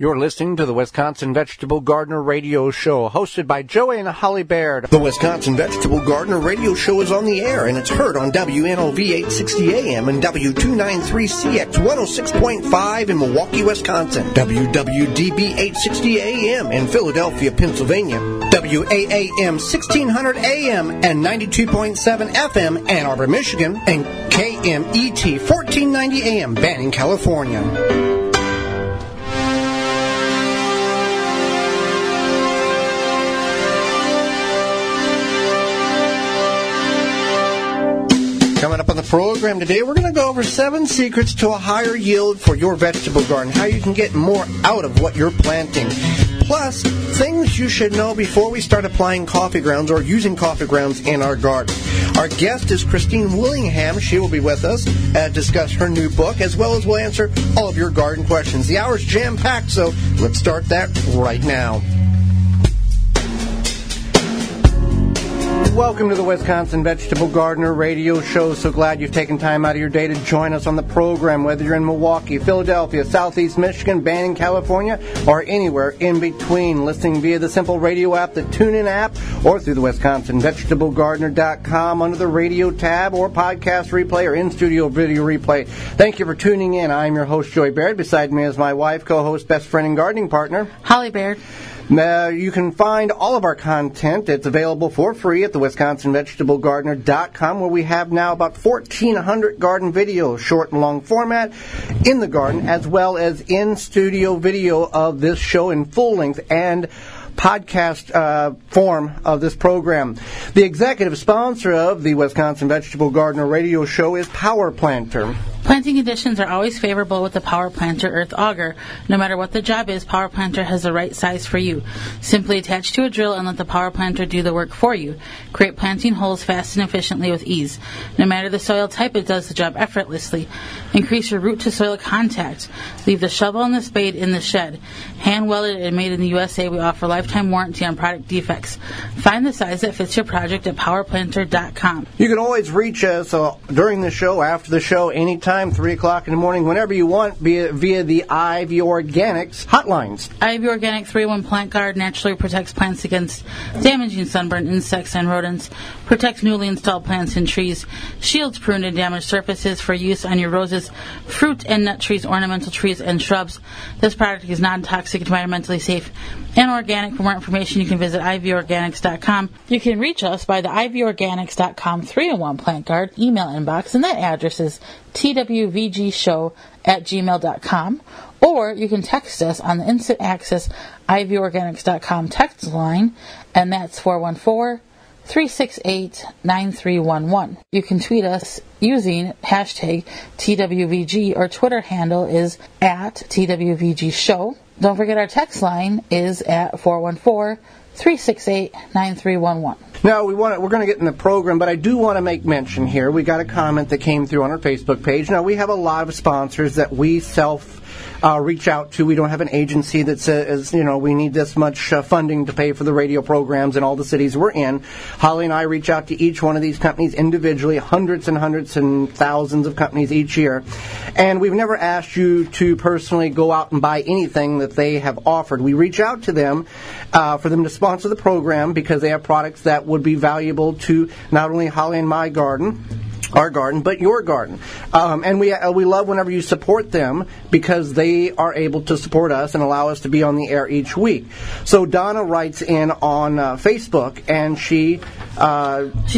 You're listening to the Wisconsin Vegetable Gardener Radio Show, hosted by Joey and Holly Baird. The Wisconsin Vegetable Gardener Radio Show is on the air, and it's heard on WNOV 860 AM and W293CX 106.5 in Milwaukee, Wisconsin, WWDB 860 AM in Philadelphia, Pennsylvania, WAAM 1600 AM and 92.7 FM, Ann Arbor, Michigan, and KMET 1490 AM, Banning, California. Coming up on the program today, we're going to go over 7 secrets to a higher yield for your vegetable garden, how you can get more out of what you're planting. Plus, things you should know before we start applying coffee grounds or using coffee grounds in our garden. Our guest is Christy Wilhelmi. She will be with us to discuss her new book, as well as we'll answer all of your garden questions. The hour's jam-packed, so let's start that right now. Welcome to the Wisconsin Vegetable Gardener Radio Show. So glad you've taken time out of your day to join us on the program, whether you're in Milwaukee, Philadelphia, Southeast Michigan, Banning, California, or anywhere in between, listening via the Simple Radio app, the TuneIn app, or through the WisconsinVegetableGardener.com under the radio tab, or podcast replay, or in-studio video replay. Thank you for tuning in. I'm your host, Joey Baird. Beside me is my wife, co-host, best friend, and gardening partner, Holly Baird. You can find all of our content. It's available for free at the WisconsinVegetableGardener.com, where we have now about 1,400 garden videos, short and long format, in the garden, as well as in-studio video of this show in full length and podcast form of this program. The executive sponsor of the Wisconsin Vegetable Gardener Radio Show is Power Planter. Planting conditions are always favorable with the Power Planter Earth Auger. No matter what the job is, Power Planter has the right size for you. Simply attach to a drill and let the Power Planter do the work for you. Create planting holes fast and efficiently with ease. No matter the soil type, it does the job effortlessly. Increase your root to soil contact. Leave the shovel and the spade in the shed. Hand welded and made in the USA, we offer lifetime warranty on product defects. Find the size that fits your project at PowerPlanter.com. You can always reach us during the show, after the show, anytime. 3 o'clock in the morning, whenever you want, via the Ivy Organics hotlines. Ivy Organic 3-in-1 Plant Guard naturally protects plants against damaging sunburn, insects, and rodents, protects newly installed plants and trees, shields pruned and damaged surfaces for use on your roses, fruit and nut trees, ornamental trees, and shrubs. This product is non-toxic, environmentally safe, and organic. For more information, you can visit ivyorganics.com. You can reach us by the ivyorganics.com 3-in-1 Plant Guard email inbox, and that address is TWVGshow@gmail.com, or you can text us on the instant access ivyorganics.com text line, and that's 414-368-9311. You can tweet us using hashtag TWVG. Our Twitter handle is at TWVGshow. Don't forget our text line is at 414-368-9311. Now, we're going to get in the program, but I do want to make mention here. We got a comment that came through on our Facebook page. Now, we have a lot of sponsors that we reach out to. We don't have an agency that says, we need this much funding to pay for the radio programs in all the cities we're in. Holly and I reach out to each one of these companies individually, hundreds and thousands of companies each year. And we've never asked you to personally go out and buy anything that they have offered. We reach out to them for them to sponsor the program, because they have products that would be valuable to not only Holly and my garden, our garden, but your garden. And we love whenever you support them, because they are able to support us and allow us to be on the air each week. So Donna writes in on Facebook, and she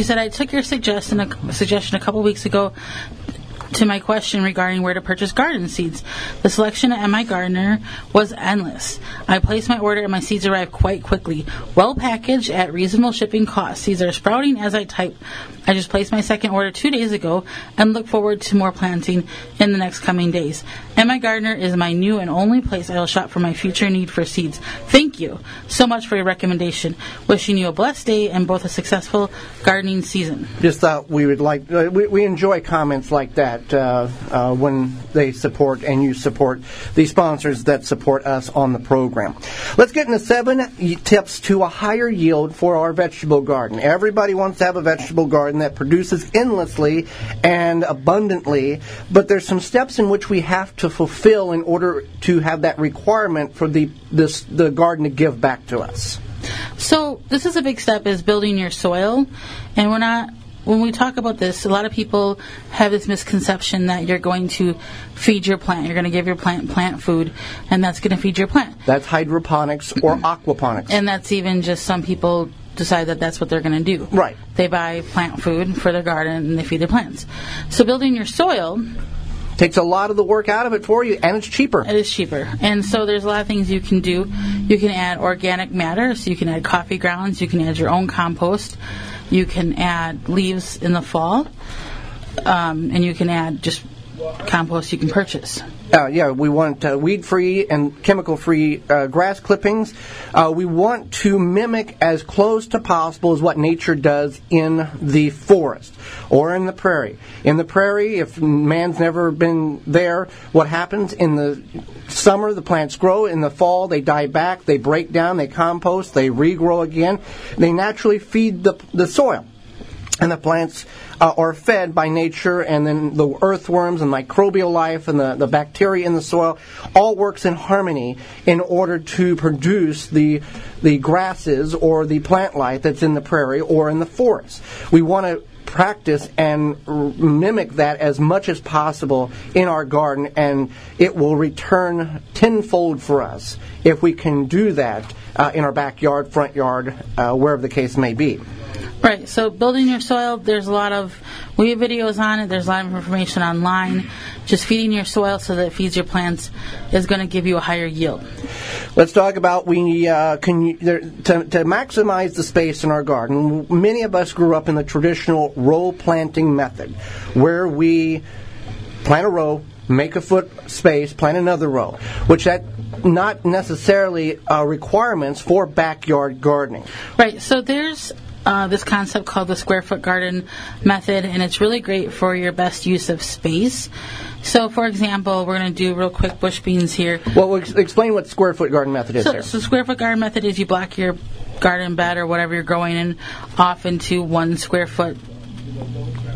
said, I took your suggestion a couple weeks ago to my question regarding where to purchase garden seeds. The selection at MI Gardener was endless. I placed my order and my seeds arrived quite quickly, well packaged at reasonable shipping costs. Seeds are sprouting as I type. I just placed my second order 2 days ago and look forward to more planting in the next coming days. MI Gardener is my new and only place I will shop for my future need for seeds. Thank Thank you so much for your recommendation. Wishing you a blessed day and both a successful gardening season. Just thought we would like, we enjoy comments like that when they support and you support the sponsors that support us on the program. Let's get into 7 tips to a higher yield for our vegetable garden. Everybody wants to have a vegetable garden that produces endlessly and abundantly, but there's some steps in which we have to fulfill in order to have that requirement for the garden to give back to us. So this is a big step, is building your soil. And when we talk about this, a lot of people have this misconception that you're going to feed your plant. You're going to give your plant food, and that's going to feed your plant. That's hydroponics or aquaponics. And that's even just some people decide that that's what they're going to do. Right. They buy plant food for their garden, and they feed their plants. So building your soil takes a lot of the work out of it for you, and it's cheaper. It is cheaper. And so there's a lot of things you can do. You can add organic matter, so you can add coffee grounds, you can add your own compost, you can add leaves in the fall, and you can add just compost you can purchase. Yeah, we want weed-free and chemical-free grass clippings. We want to mimic as close to possible as what nature does in the forest or in the prairie. In the prairie, if man's never been there, what happens in the summer, the plants grow. In the fall, they die back, they break down, they compost, they regrow again. They naturally feed the soil. And the plants are fed by nature, and then the earthworms and microbial life and the bacteria in the soil all works in harmony in order to produce the grasses or the plant life that's in the prairie or in the forest. We want to practice and mimic that as much as possible in our garden, and it will return tenfold for us if we can do that in our backyard, front yard, wherever the case may be. Right, so building your soil, there's a lot of, we have videos on it, there's a lot of information online. Just feeding your soil so that it feeds your plants is going to give you a higher yield. Let's talk about to maximize the space in our garden. Many of us grew up in the traditional row planting method, where we plant a row, make a foot space, plant another row, which that not necessarily requirements for backyard gardening. Right, so there's this concept called the square foot garden method, and it's really great for your best use of space. So, for example, we're going to do real quick bush beans here. Well, we'll explain what square foot garden method is. So square foot garden method is you block your garden bed or whatever you're growing in off into 1 square foot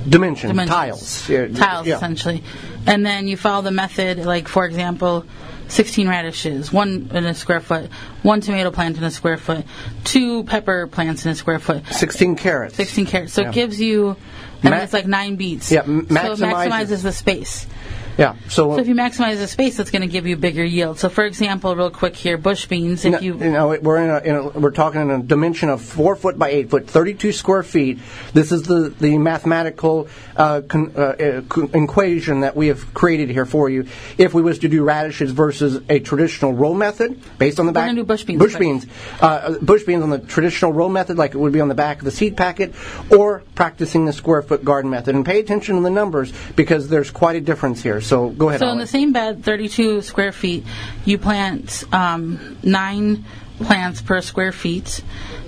dimensions. Tiles. Yeah. Tiles, yeah. Essentially. And then you follow the method, like, for example, 16 radishes, 1 in a square foot, 1 tomato plant in a square foot, 2 pepper plants in a square foot. 16 carrots. 16 carrots. So yeah. It gives you, and it's like 9 beets. Yeah, so it maximizes the space. Yeah. So if you maximize the space, that's going to give you bigger yield. So, for example, real quick here, bush beans. We're talking in a dimension of 4 foot by 8 foot, 32 square feet. This is the mathematical equation that we have created here for you. If we was to do radishes versus a traditional row method, based on the back, we're going to do bush beans. Bush beans on the traditional row method, like it would be on the back of the seed packet, or practicing the square foot garden method. And pay attention to the numbers because there's quite a difference here. So go ahead. So in the same bed, 32 square feet, you plant 9 plants per square feet.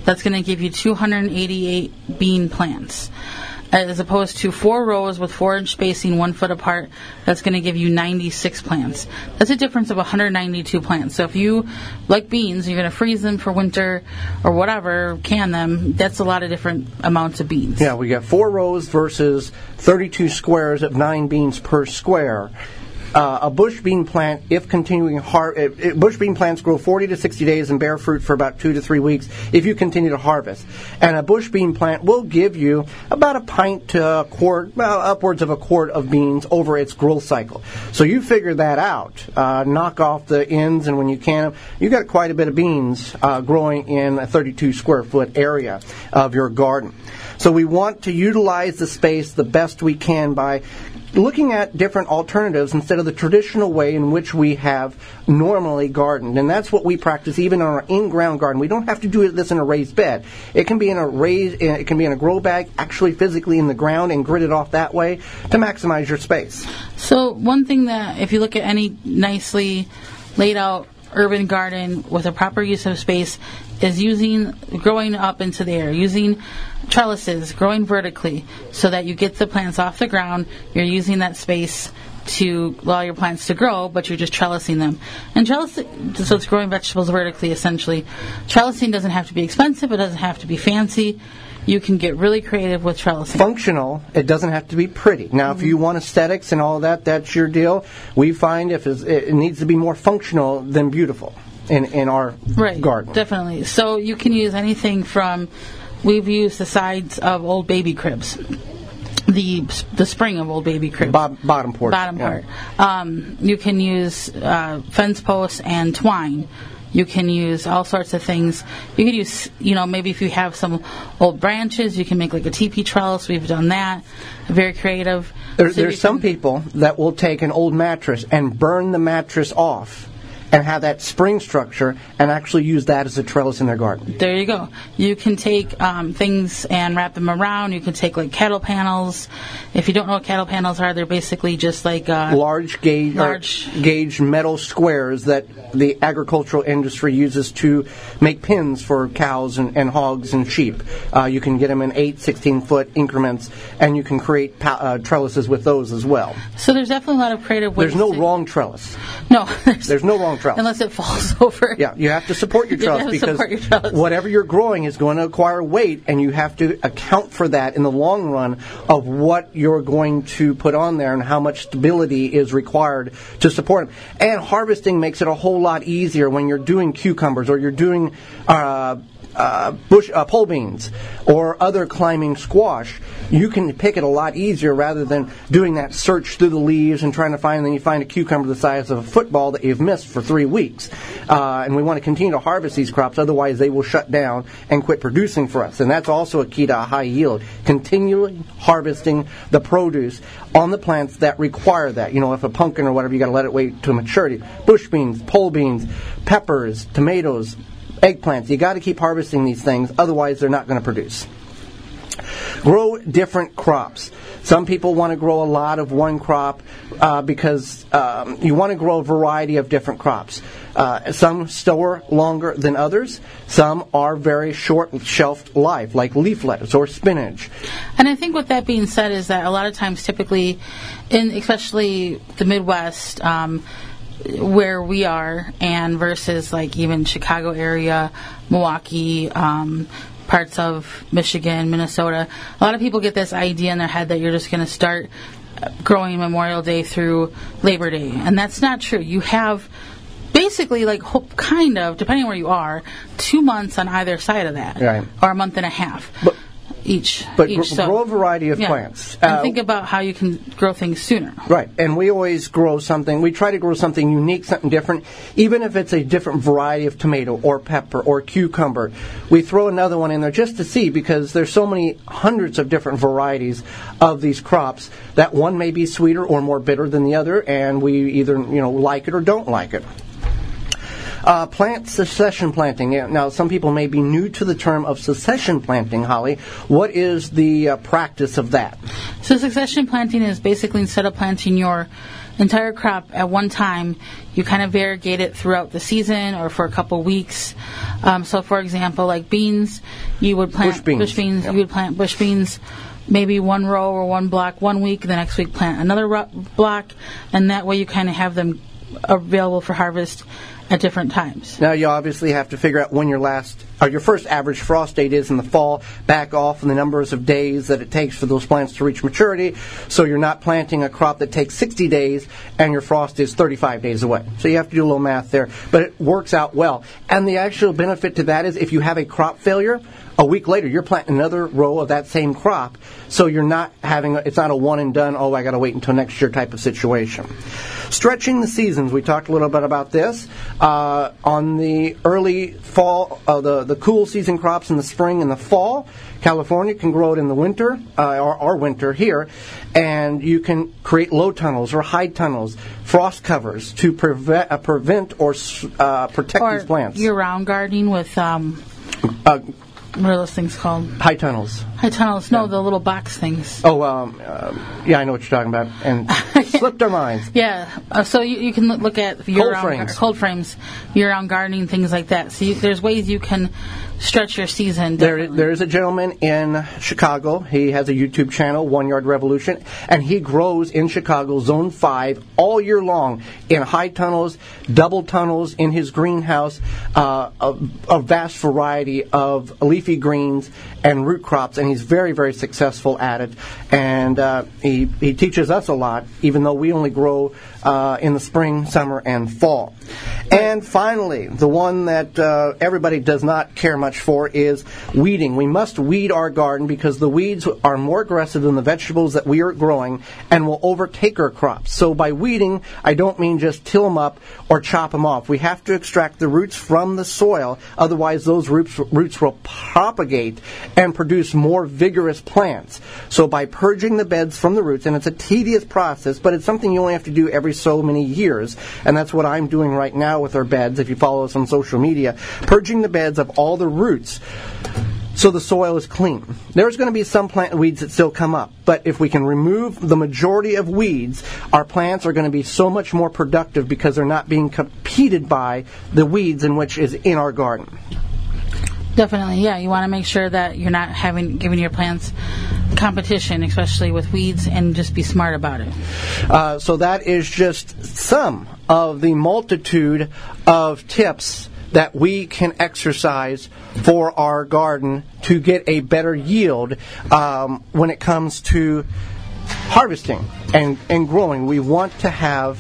That's going to give you 288 bean plants, as opposed to 4 rows with 4-inch spacing, 1 foot apart. That's going to give you 96 plants. That's a difference of 192 plants. So if you like beans, you're going to freeze them for winter or whatever, can them. That's a lot of different amounts of beans. Yeah, we got 4 rows versus 32 squares of 9 beans per square. A bush bean plant, if continuing bush bean plants grow 40 to 60 days and bear fruit for about 2 to 3 weeks if you continue to harvest. And a bush bean plant will give you about a pint to a quart, well, upwards of a quart of beans over its growth cycle. So you figure that out. Knock off the ends, and when you can, you got quite a bit of beans growing in a 32 square foot area of your garden. So we want to utilize the space the best we can by looking at different alternatives instead of the traditional way in which we have normally gardened. And that's what we practice even in our in-ground garden. We don't have to do this in a raised bed. It can be in a grow bag, actually physically in the ground, and grid it off that way to maximize your space. So one thing that, if you look at any nicely laid out urban garden with a proper use of space is growing up into the air, using trellises, growing vertically so that you get the plants off the ground. You're using that space to allow your plants to grow, but you're just trellising them. And so it's growing vegetables vertically, essentially. Trellising doesn't have to be expensive. It doesn't have to be fancy. You can get really creative with trellising. Functional. It doesn't have to be pretty. Now, if you want aesthetics and all that, that's your deal. We find it needs to be more functional than beautiful in our garden. Right, definitely. So you can use anything from, we've used the sides of old baby cribs. The spring of old baby cribs. Bottom part. Bottom part. Yeah. You can use fence posts and twine. You can use all sorts of things. You can use, maybe if you have some old branches, you can make like a teepee trellis. We've done that. Very creative. There's some people that will take an old mattress and burn the mattress off and have that spring structure and actually use that as a trellis in their garden. There you go. You can take things and wrap them around. You can take like cattle panels. If you don't know what cattle panels are, they're basically just like large gauge metal squares that the agricultural industry uses to make pens for cows and hogs and sheep. You can get them in 8, 16-foot increments, and you can create trellises with those as well. So there's definitely a lot of creative ways. There's no wrong trellis. No. There's no wrong trellis. Unless it falls over. Yeah, you have to support your trellis because whatever you're growing is going to acquire weight, and you have to account for that in the long run of what you're going to put on there and how much stability is required to support them. And harvesting makes it a whole lot easier when you're doing cucumbers or you're doing pole beans or other climbing squash. You can pick it a lot easier rather than doing that search through the leaves and trying to find, and then you find a cucumber the size of a football that you've missed for 3 weeks. And we want to continue to harvest these crops, otherwise they will shut down and quit producing for us. And that's also a key to a high yield, continually harvesting the produce on the plants that require that. If a pumpkin or whatever, you got to let it wait to maturity. Bush beans, pole beans, peppers, tomatoes, eggplants. You got to keep harvesting these things, otherwise they're not going to produce. Grow different crops. Some people want to grow a lot of one crop because you want to grow a variety of different crops. Some store longer than others. Some are very short shelf life, like leaf lettuce or spinach. And I think with that being said is that a lot of times, typically, especially the Midwest, where we are, and versus like even Chicago area, Milwaukee, parts of Michigan, Minnesota, a lot of people get this idea in their head that you're just going to start growing Memorial Day through Labor Day, and that's not true. You have basically, like, kind of, depending on where you are, 2 months on either side of that, right, or a month and a half. Grow a variety of plants. And think about how you can grow things sooner. Right. And we always grow something. We try to grow something unique, something different, even if it's a different variety of tomato or pepper or cucumber. We throw another one in there just to see, because there's so many hundreds of different varieties of these crops that one may be sweeter or more bitter than the other, and we either like it or don't like it. Plant succession planting. Now, some people may be new to the term of succession planting, Holly. What is the practice of that? So succession planting is basically, instead of planting your entire crop at one time, you kind of variegate it throughout the season or for a couple weeks. So, for example, like beans, you would plant bush beans. Yep. You would plant bush beans, maybe one row or one block 1 week. The next week, plant another block. And that way you kind of have them available for harvest at different times. Now, you obviously have to figure out when your first average frost date is in the fall, back off in the numbers of days that it takes for those plants to reach maturity, so you're not planting a crop that takes 60 days and your frost is 35 days away. So you have to do a little math there, but it works out well. And the actual benefit to that is if you have a crop failure, a week later you're planting another row of that same crop, so you're not having, it's not a one and done, I got to wait until next year type of situation. Stretching the seasons, we talked a little bit about this. On the early fall, the cool season crops in the spring and the fall, California can grow it in the winter, or our winter here, and you can create low tunnels or high tunnels, frost covers to prevent or protect these plants. Year-round gardening with what are those things called? High tunnels. High tunnels. No, yeah. The little box things. Oh, yeah, I know what you're talking about. And slipped our minds. Yeah. So you can look at cold frames, year-round gardening, things like that. So there's ways you can stretch your season. There is a gentleman in Chicago. He has a YouTube channel, One Yard Revolution, and he grows in Chicago Zone 5 all year long in high tunnels, double tunnels, in his greenhouse, a vast variety of leafy greens and root crops, and he's very, very successful at it. And he teaches us a lot, even though we only grow in the spring, summer, and fall. And finally, the one that everybody does not care much for is weeding. We must weed our garden because the weeds are more aggressive than the vegetables that we are growing and will overtake our crops. So by weeding, I don't mean just till them up or chop them off. We have to extract the roots from the soil, otherwise those roots will propagate and produce more vigorous plants. So by purging the beds from the roots, and it's a tedious process, but it's something you only have to do every so many years, and that's what I'm doing right now with our beds, if you follow us on social media, purging the beds of all the roots so the soil is clean. There's going to be some plant weeds that still come up, but if we can remove the majority of weeds, our plants are going to be so much more productive because they're not being competed by the weeds in which is in our garden. Definitely, yeah. You want to make sure that you're not giving your plants competition, especially with weeds, and just be smart about it. So that is just some of the multitude of tips that we can exercise for our garden to get a better yield when it comes to harvesting and growing. We want to have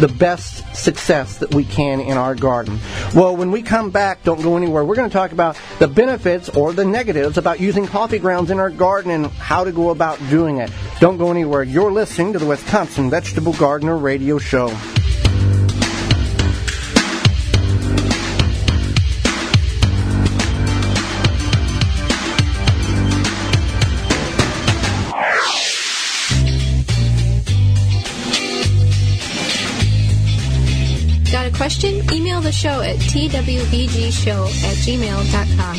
the best success that we can in our garden. Well, when we come back, don't go anywhere. We're going to talk about the benefits or the negatives about using coffee grounds in our garden and how to go about doing it. Don't go anywhere. You're listening to the Wisconsin Vegetable Gardener Radio Show. Question? Email the show at TWVGshow@gmail.com.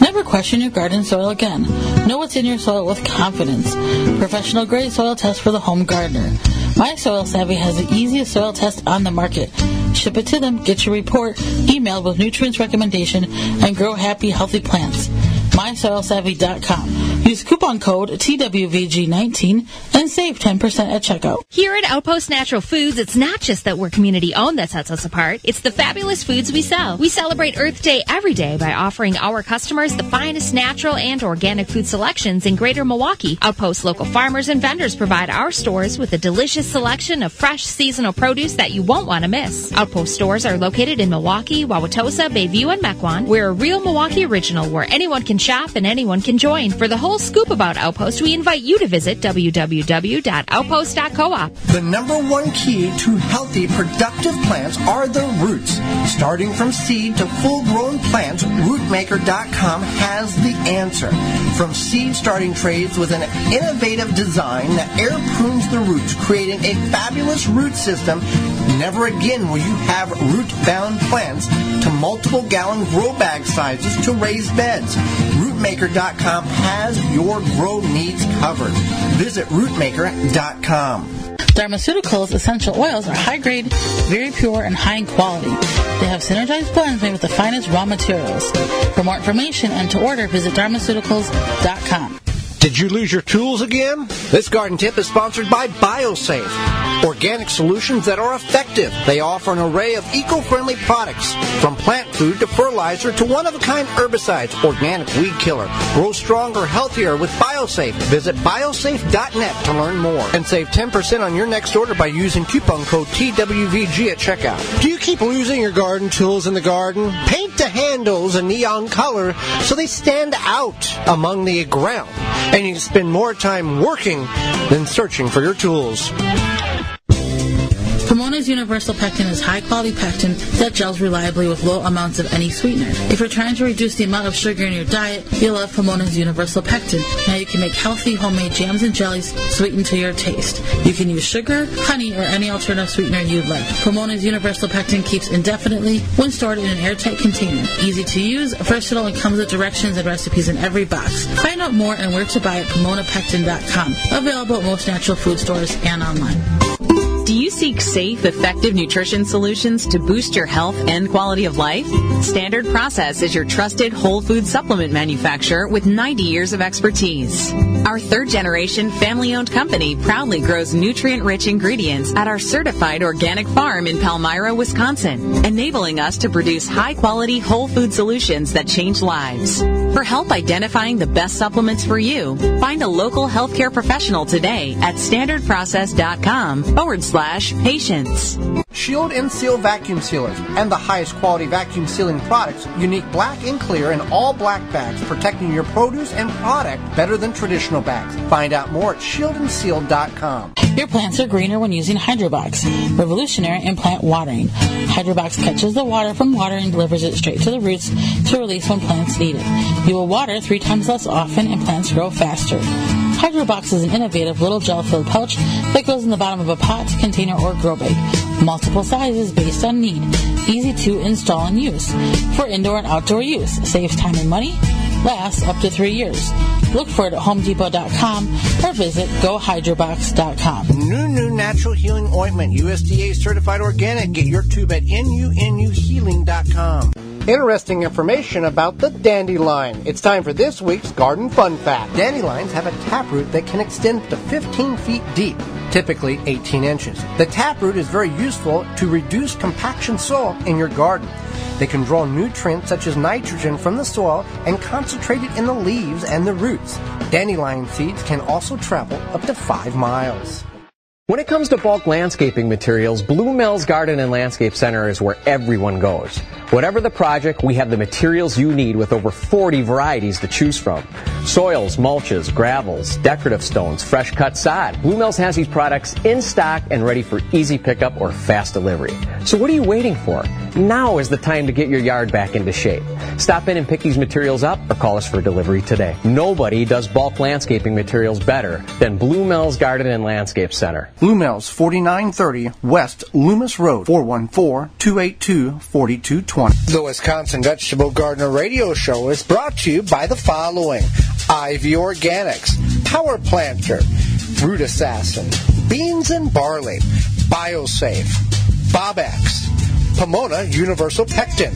Never question your garden soil again. Know what's in your soil with confidence. Professional grade soil test for the home gardener. My Soil Savvy has the easiest soil test on the market. Ship it to them, get your report emailed with nutrients recommendation, and grow happy, healthy plants. MySoilSavvy.com. Use coupon code TWVG19 and save 10% at checkout. Here at Outpost Natural Foods, it's not just that we're community-owned that sets us apart. It's the fabulous foods we sell. We celebrate Earth Day every day by offering our customers the finest natural and organic food selections in Greater Milwaukee. Outpost local farmers and vendors provide our stores with a delicious selection of fresh, seasonal produce that you won't want to miss. Outpost stores are located in Milwaukee, Wauwatosa, Bayview, and Mequon. We're a real Milwaukee original where anyone can shop and anyone can join. For the whole scoop about Outpost, we invite you to visit www.outpost.coop. The number one key to healthy, productive plants are the roots. Starting from seed to full-grown plants, Rootmaker.com has the answer. From seed starting trays with an innovative design that air prunes the roots, creating a fabulous root system. Never again will you have root-bound plants, to multiple-gallon grow bag sizes to raised beds. Rootmaker.com has your grow needs covered. Visit Rootmaker.com. Dermaceuticals essential oils are high-grade, very pure, and high in quality. They have synergized blends made with the finest raw materials. For more information and to order, visit Dermaceuticals.com. Did you lose your tools again? This garden tip is sponsored by BioSafe, organic solutions that are effective. They offer an array of eco-friendly products, from plant food to fertilizer to one-of-a-kind herbicides, organic weed killer. Grow stronger, healthier with BioSafe. Visit biosafe.net to learn more and save 10% on your next order by using coupon code TWVG at checkout. Do you keep losing your garden tools in the garden? Paint the handles a neon color so they stand out among the ground, and you can spend more time working than searching for your tools. Pomona's Universal Pectin is high-quality pectin that gels reliably with low amounts of any sweetener. If you're trying to reduce the amount of sugar in your diet, you'll love Pomona's Universal Pectin. Now you can make healthy homemade jams and jellies sweetened to your taste. You can use sugar, honey, or any alternative sweetener you'd like. Pomona's Universal Pectin keeps indefinitely when stored in an airtight container. Easy to use, versatile, and comes with directions and recipes in every box. Find out more and where to buy at PomonaPectin.com. Available at most natural food stores and online. Do you seek safe, effective nutrition solutions to boost your health and quality of life? Standard Process is your trusted whole food supplement manufacturer with 90 years of expertise. Our third-generation family-owned company proudly grows nutrient-rich ingredients at our certified organic farm in Palmyra, Wisconsin, enabling us to produce high-quality whole food solutions that change lives. For help identifying the best supplements for you, find a local healthcare professional today at standardprocess.com/patients. Shield and Seal vacuum sealers and the highest quality vacuum sealing products, unique black and clear and all black bags, protecting your produce and product better than traditional bags. Find out more at shieldandseal.com. Your plants are greener when using HydroBox, revolutionary in plant watering. HydroBox catches the water from water and delivers it straight to the roots to release when plants need it. You will water 3 times less often and plants grow faster. HydroBox is an innovative little gel-filled pouch that goes in the bottom of a pot, container, or grow bag. Multiple sizes based on need. Easy to install and use. For indoor and outdoor use. Saves time and money. Lasts up to 3 years. Look for it at HomeDepot.com or visit GoHydroBox.com. New Natural Healing Ointment. USDA certified organic. Get your tube at NUNUHealing.com. Interesting information about the dandelion. It's time for this week's Garden Fun Fact. Dandelions have a taproot that can extend to 15 feet deep, typically 18 inches. The taproot is very useful to reduce compaction soil in your garden. They can draw nutrients such as nitrogen from the soil and concentrate it in the leaves and the roots. Dandelion seeds can also travel up to 5 miles. When it comes to bulk landscaping materials, Blue Mel's Garden and Landscape Center is where everyone goes. Whatever the project, we have the materials you need with over 40 varieties to choose from. Soils, mulches, gravels, decorative stones, fresh cut sod. Blue Mel's has these products in stock and ready for easy pickup or fast delivery. So what are you waiting for? Now is the time to get your yard back into shape. Stop in and pick these materials up or call us for delivery today. Nobody does bulk landscaping materials better than Blue Mel's Garden and Landscape Center. Blue Mel's, 4930 West Loomis Road, 414-282-4220. The Wisconsin Vegetable Gardener Radio Show is brought to you by the following: Ivy Organics, Power Planter, Root Assassin, Beans and Barley, BioSafe, Bobbex, Pomona Universal Pectin,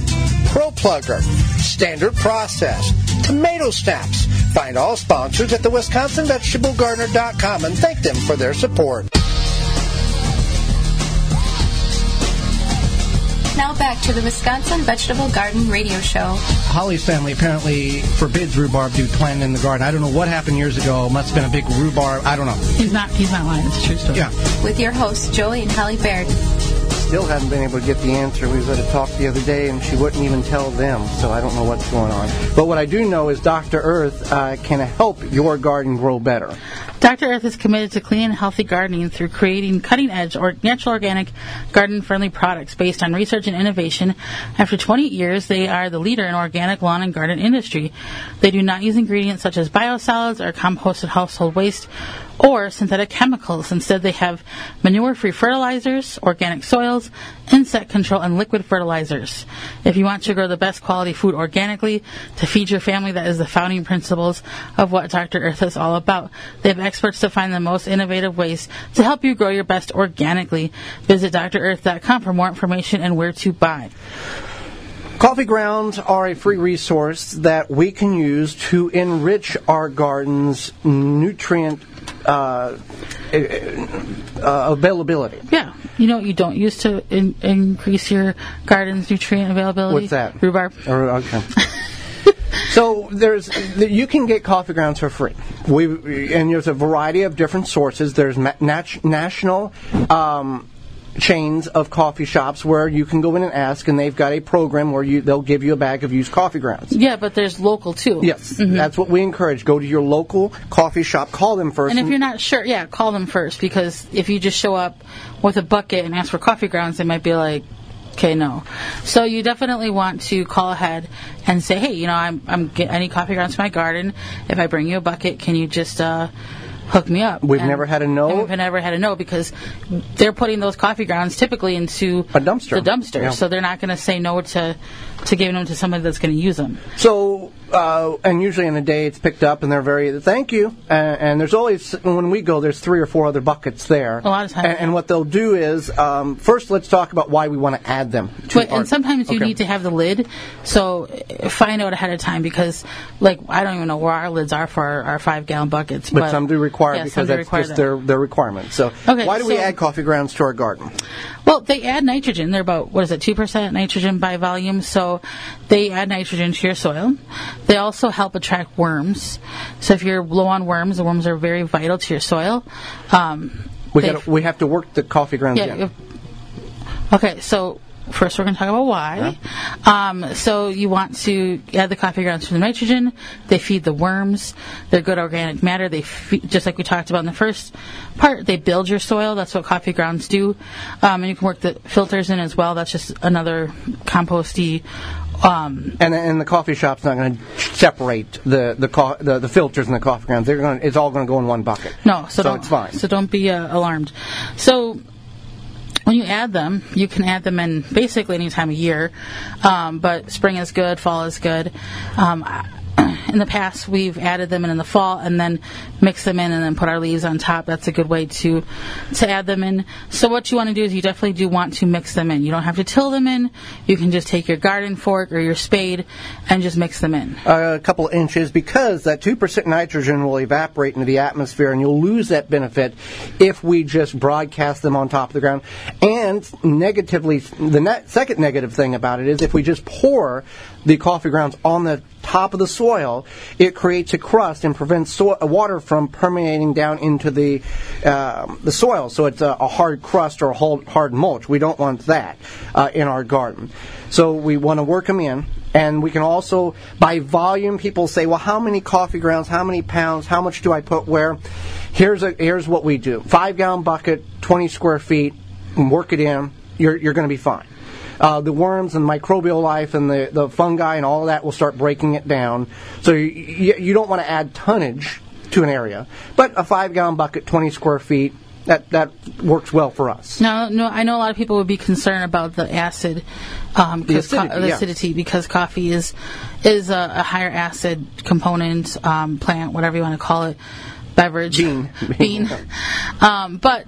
Pro Plugger, Standard Process, Tomato Snaps. Find all sponsors at the WisconsinVegetableGardener.com and thank them for their support. Now back to the Wisconsin Vegetable Garden Radio Show. Holly's family apparently forbids rhubarb to be planted in the garden. I don't know what happened years ago. It must have been a big rhubarb. I don't know. He's not lying. It's a true story. Yeah. With your hosts, Joey and Holly Baird. Still haven't been able to get the answer. We was at a talk the other day, and she wouldn't even tell them, so I don't know what's going on. But what I do know is Dr. Earth can help your garden grow better. Dr. Earth is committed to clean and healthy gardening through creating cutting-edge or natural organic garden-friendly products based on research and innovation. After 20 years, they are the leader in organic lawn and garden industry. They do not use ingredients such as biosolids or composted household waste or synthetic chemicals. Instead, they have manure-free fertilizers, organic soils, insect control, and liquid fertilizers. If you want to grow the best quality food organically to feed your family, that is the founding principles of what Dr. Earth is all about. They have experts to find the most innovative ways to help you grow your best organically. Visit DrEarth.com for more information and where to buy. Coffee grounds are a free resource that we can use to enrich our garden's nutrient availability. Yeah. You know what you don't use to increase your garden's nutrient availability? What's that? Rhubarb. Okay. So you can get coffee grounds for free. And there's a variety of different sources. There's national chains of coffee shops where you can go in and ask, and they've got a program where they'll give you a bag of used coffee grounds. Yeah, but there's local, too. Yes, that's what we encourage. Go to your local coffee shop. Call them first. And if you're not sure, yeah, call them first, because if you just show up with a bucket and ask for coffee grounds, they might be like, okay, no. So you definitely want to call ahead and say, hey, you know, I need coffee grounds for my garden. If I bring you a bucket, can you just hook me up? We've never had a no because they're putting those coffee grounds typically into a dumpster. The dumpster, yeah. So they're not going to say no to giving them to somebody that's going to use them. So, and usually in a day it's picked up, and they're very thank you. And there's always, when we go, there's 3 or 4 other buckets there. A lot of times. And what they'll do is first let's talk about why we want to add them to our. And sometimes you need to have the lid, so find out ahead of time, because like I don't even know where our lids are for our 5-gallon buckets. But some do require, yeah, because that's just their requirement. So why do we add coffee grounds to our garden? Well, they add nitrogen. They're about, 2% nitrogen by volume. So they add nitrogen to your soil. They also help attract worms. So if you're low on worms, the worms are very vital to your soil. We have to work the coffee grounds in. Okay, so first we're going to talk about why. Yeah. So you want to add the coffee grounds for the nitrogen. They feed the worms. They're good organic matter. They just like we talked about in the first part, they build your soil. That's what coffee grounds do. And you can work the filters in as well. That's just another composty. And the coffee shop's not going to separate the filters and the coffee grounds. It's all going to go in one bucket. No, so it's fine. So don't be alarmed. So when you add them, you can add them in basically any time of year, but spring is good, fall is good. In the past, we've added them in the fall and then mix them in and then put our leaves on top. That's a good way to add them in. So what you want to do is you definitely do want to mix them in. You don't have to till them in. You can just take your garden fork or your spade and just mix them in. A couple of inches, because that 2% nitrogen will evaporate into the atmosphere, and you'll lose that benefit if we just broadcast them on top of the ground. And negatively, the second negative thing about it is if we just pour the coffee grounds on the top of the soil, it creates a crust and prevents water from permeating down into the soil. So it's a hard crust or a hard mulch. We don't want that in our garden. So we want to work them in. And we can also, by volume, people say, well, how many coffee grounds, how many pounds, how much do I put where? Here's what we do. 5-gallon bucket, 20 square feet, and work it in. You're going to be fine. The worms and microbial life and the fungi and all of that will start breaking it down. So you don't want to add tonnage to an area. But a 5-gallon bucket, 20 square feet, that works well for us. No, I know a lot of people would be concerned about the acid, acidity, because coffee is a higher acid component, plant, whatever you want to call it, beverage. Bean. But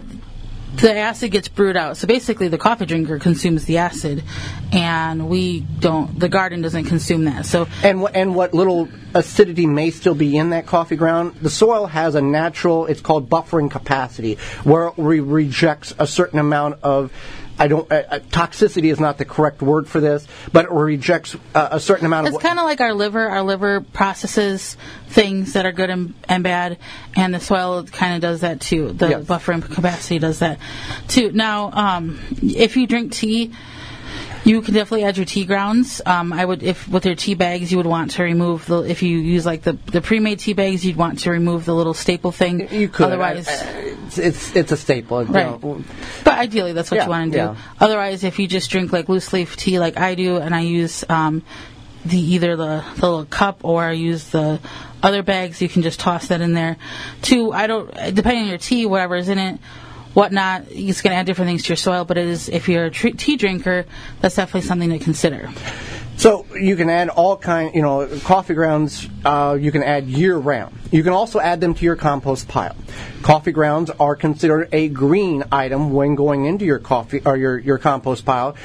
the acid gets brewed out. So basically the coffee drinker consumes the acid, and the garden doesn't consume that. So and what little acidity may still be in that coffee ground, the soil has a natural, it's called buffering capacity, where it rejects a certain amount of toxicity is not the correct word for this, but it rejects a certain amount of. It's kind of like our liver. Our liver processes things that are good and bad, and the soil kind of does that too. The buffering capacity does that too. Now, if you drink tea, you can definitely add your tea grounds. I would, if with your tea bags, you would want to remove if you use like the pre-made tea bags, you'd want to remove the little staple thing. You could. Otherwise, it's a staple, right? But ideally, that's what you want to do. Yeah. Otherwise, if you just drink like loose leaf tea, like I do, and I use either the little cup, or I use the other bags, you can just toss that in there. Too, depending on your tea, whatever is in it, whatnot, it's going to add different things to your soil, but it is, if you're a tea drinker, that's definitely something to consider. So you can add all kinds, coffee grounds, you can add year-round. You can also add them to your compost pile. Coffee grounds are considered a green item when going into your coffee or your compost pile.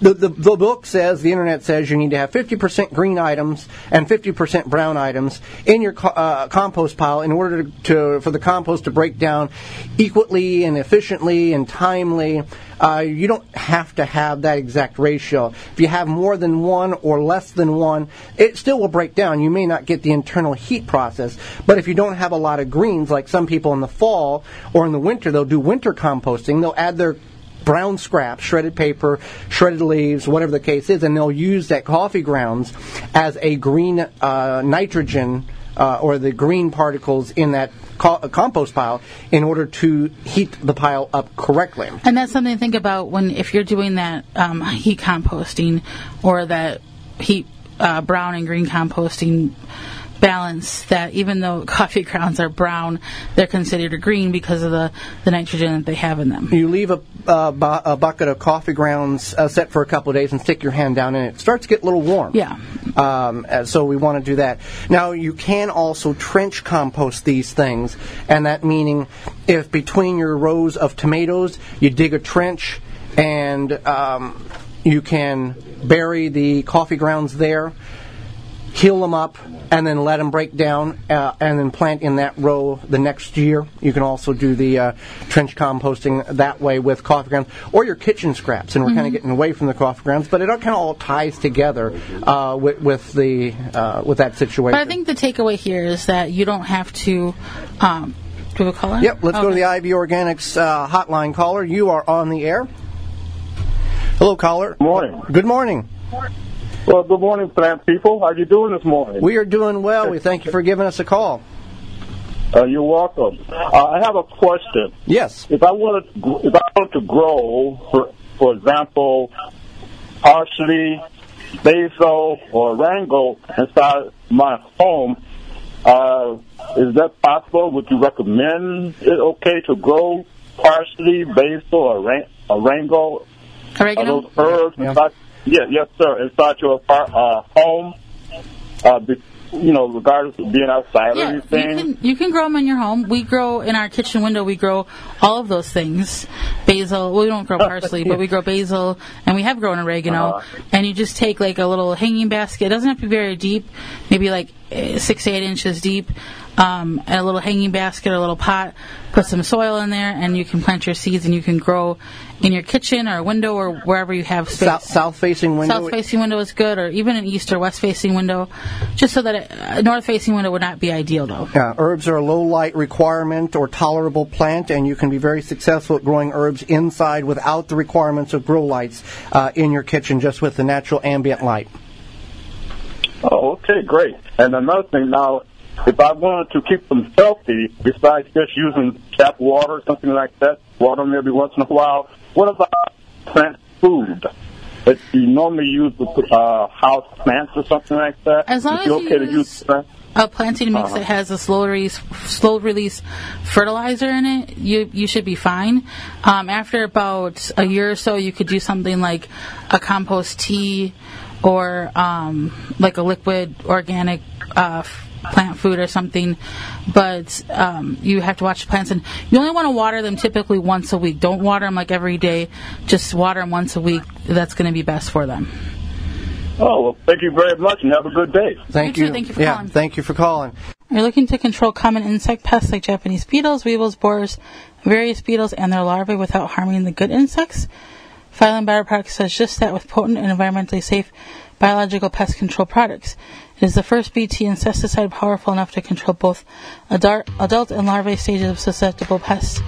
The book says, the internet says, you need to have 50% green items and 50% brown items in your compost pile in order for the compost to break down equally and efficiently and timely You don't have to have that exact ratio. If you have more than one or less than one, it still will break down. You may not get the internal heat process, but if you don't have a lot of greens, like some people in the fall or in the winter, they'll do winter composting. They'll add their brown scraps, shredded paper, shredded leaves, whatever the case is, and they'll use that coffee grounds as a green nitrogen or the green particles in that compost pile in order to heat the pile up correctly. And that's something to think about when, if you're doing that heat composting or that heat brown and green composting balance, that even though coffee grounds are brown, they're considered a green because of the nitrogen that they have in them. You leave a bucket of coffee grounds set for a couple of days and stick your hand down in it. It starts to get a little warm. Yeah. So we want to do that. Now, you can also trench compost these things, and that meaning if between your rows of tomatoes, you dig a trench and you can bury the coffee grounds there, heal them up, and then let them break down, and then plant in that row the next year. You can also do the trench composting that way with coffee grounds or your kitchen scraps. And we're kind of getting away from the coffee grounds, but it all kind of all ties together with that situation. But I think the takeaway here is that you don't have to. Do we have a caller? Yep. Let's go to the Ivy Organics hotline caller. You are on the air. Hello, caller. Morning. Good morning. Well, good morning, plant people. How are you doing this morning? We are doing well. We thank you for giving us a call. You're welcome. I have a question. Yes. If I wanted to grow, for example, parsley, basil, or orango inside my home, is that possible? Would you recommend it okay to grow parsley, basil, or orango? Oregano? Those herbs inside? Yeah, yes, sir. Inside your home, regardless of being outside or anything. You can grow them in your home. We grow in our kitchen window. We grow all of those things. Basil. Well, we don't grow parsley, but we grow basil, and we have grown oregano. And you just take like a little hanging basket. It doesn't have to be very deep. Maybe like 6 to 8 inches deep. And a little hanging basket, a little pot, put some soil in there, and you can plant your seeds, and you can grow in your kitchen or window or wherever you have space. South-facing window? South-facing window is good, or even an east or west-facing window, just so that a north-facing window would not be ideal, though. Yeah, herbs are a low-light requirement or tolerable plant, and you can be very successful at growing herbs inside without the requirements of grow lights in your kitchen, just with the natural ambient light. Oh, okay, great. And another thing now, if I wanted to keep them healthy, besides just using tap water or something like that, water them every once in a while, what about plant food that you normally use with house plants or something like that? As long as you use a planting mix that has a slow release fertilizer in it, you should be fine. After about a year or so, you could do something like a compost tea or like a liquid organic plant food or something, but you have to watch the plants, and you only want to water them typically once a week. Don't water them like every day, just water them once a week. That's going to be best for them. Oh, well, thank you very much, and have a good day. Thank you. Thank you for calling. Thank you for calling. You're looking to control common insect pests like Japanese beetles, weevils, borers, various beetles, and their larvae without harming the good insects? File and Bioproducts does just that with potent and environmentally safe biological pest control products. It is the first BT insecticide powerful enough to control both adult and larvae stages of susceptible pests.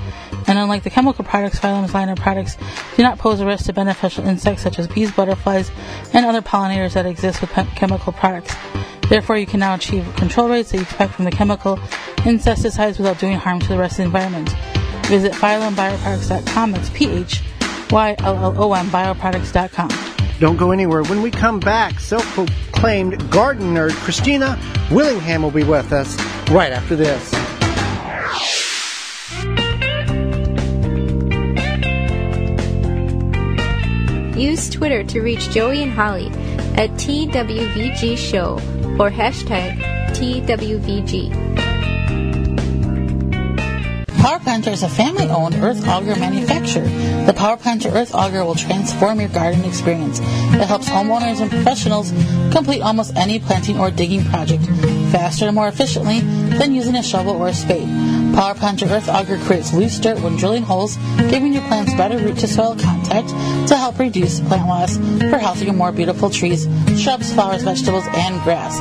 And unlike the chemical products, Phylum's line of products do not pose a risk to beneficial insects such as bees, butterflies, and other pollinators that exist with chemical products. Therefore, you can now achieve control rates that you expect from the chemical insecticides without doing harm to the rest of the environment. Visit PhyllumBioproducts.com. That's PHYLLOM Bioproducts.com. Don't go anywhere. When we come back, self-proclaimed garden nerd Christina Willingham will be with us right after this. Use Twitter to reach Joey and Holly at TWVGshow or #TWVG. Power Planter is a family-owned earth auger manufacturer. The Power Planter earth auger will transform your garden experience. It helps homeowners and professionals complete almost any planting or digging project faster and more efficiently than using a shovel or a spade. Power Planter Earth Auger creates loose dirt when drilling holes, giving your plants better root-to-soil contact to help reduce plant loss for healthier, more beautiful trees, shrubs, flowers, vegetables, and grass.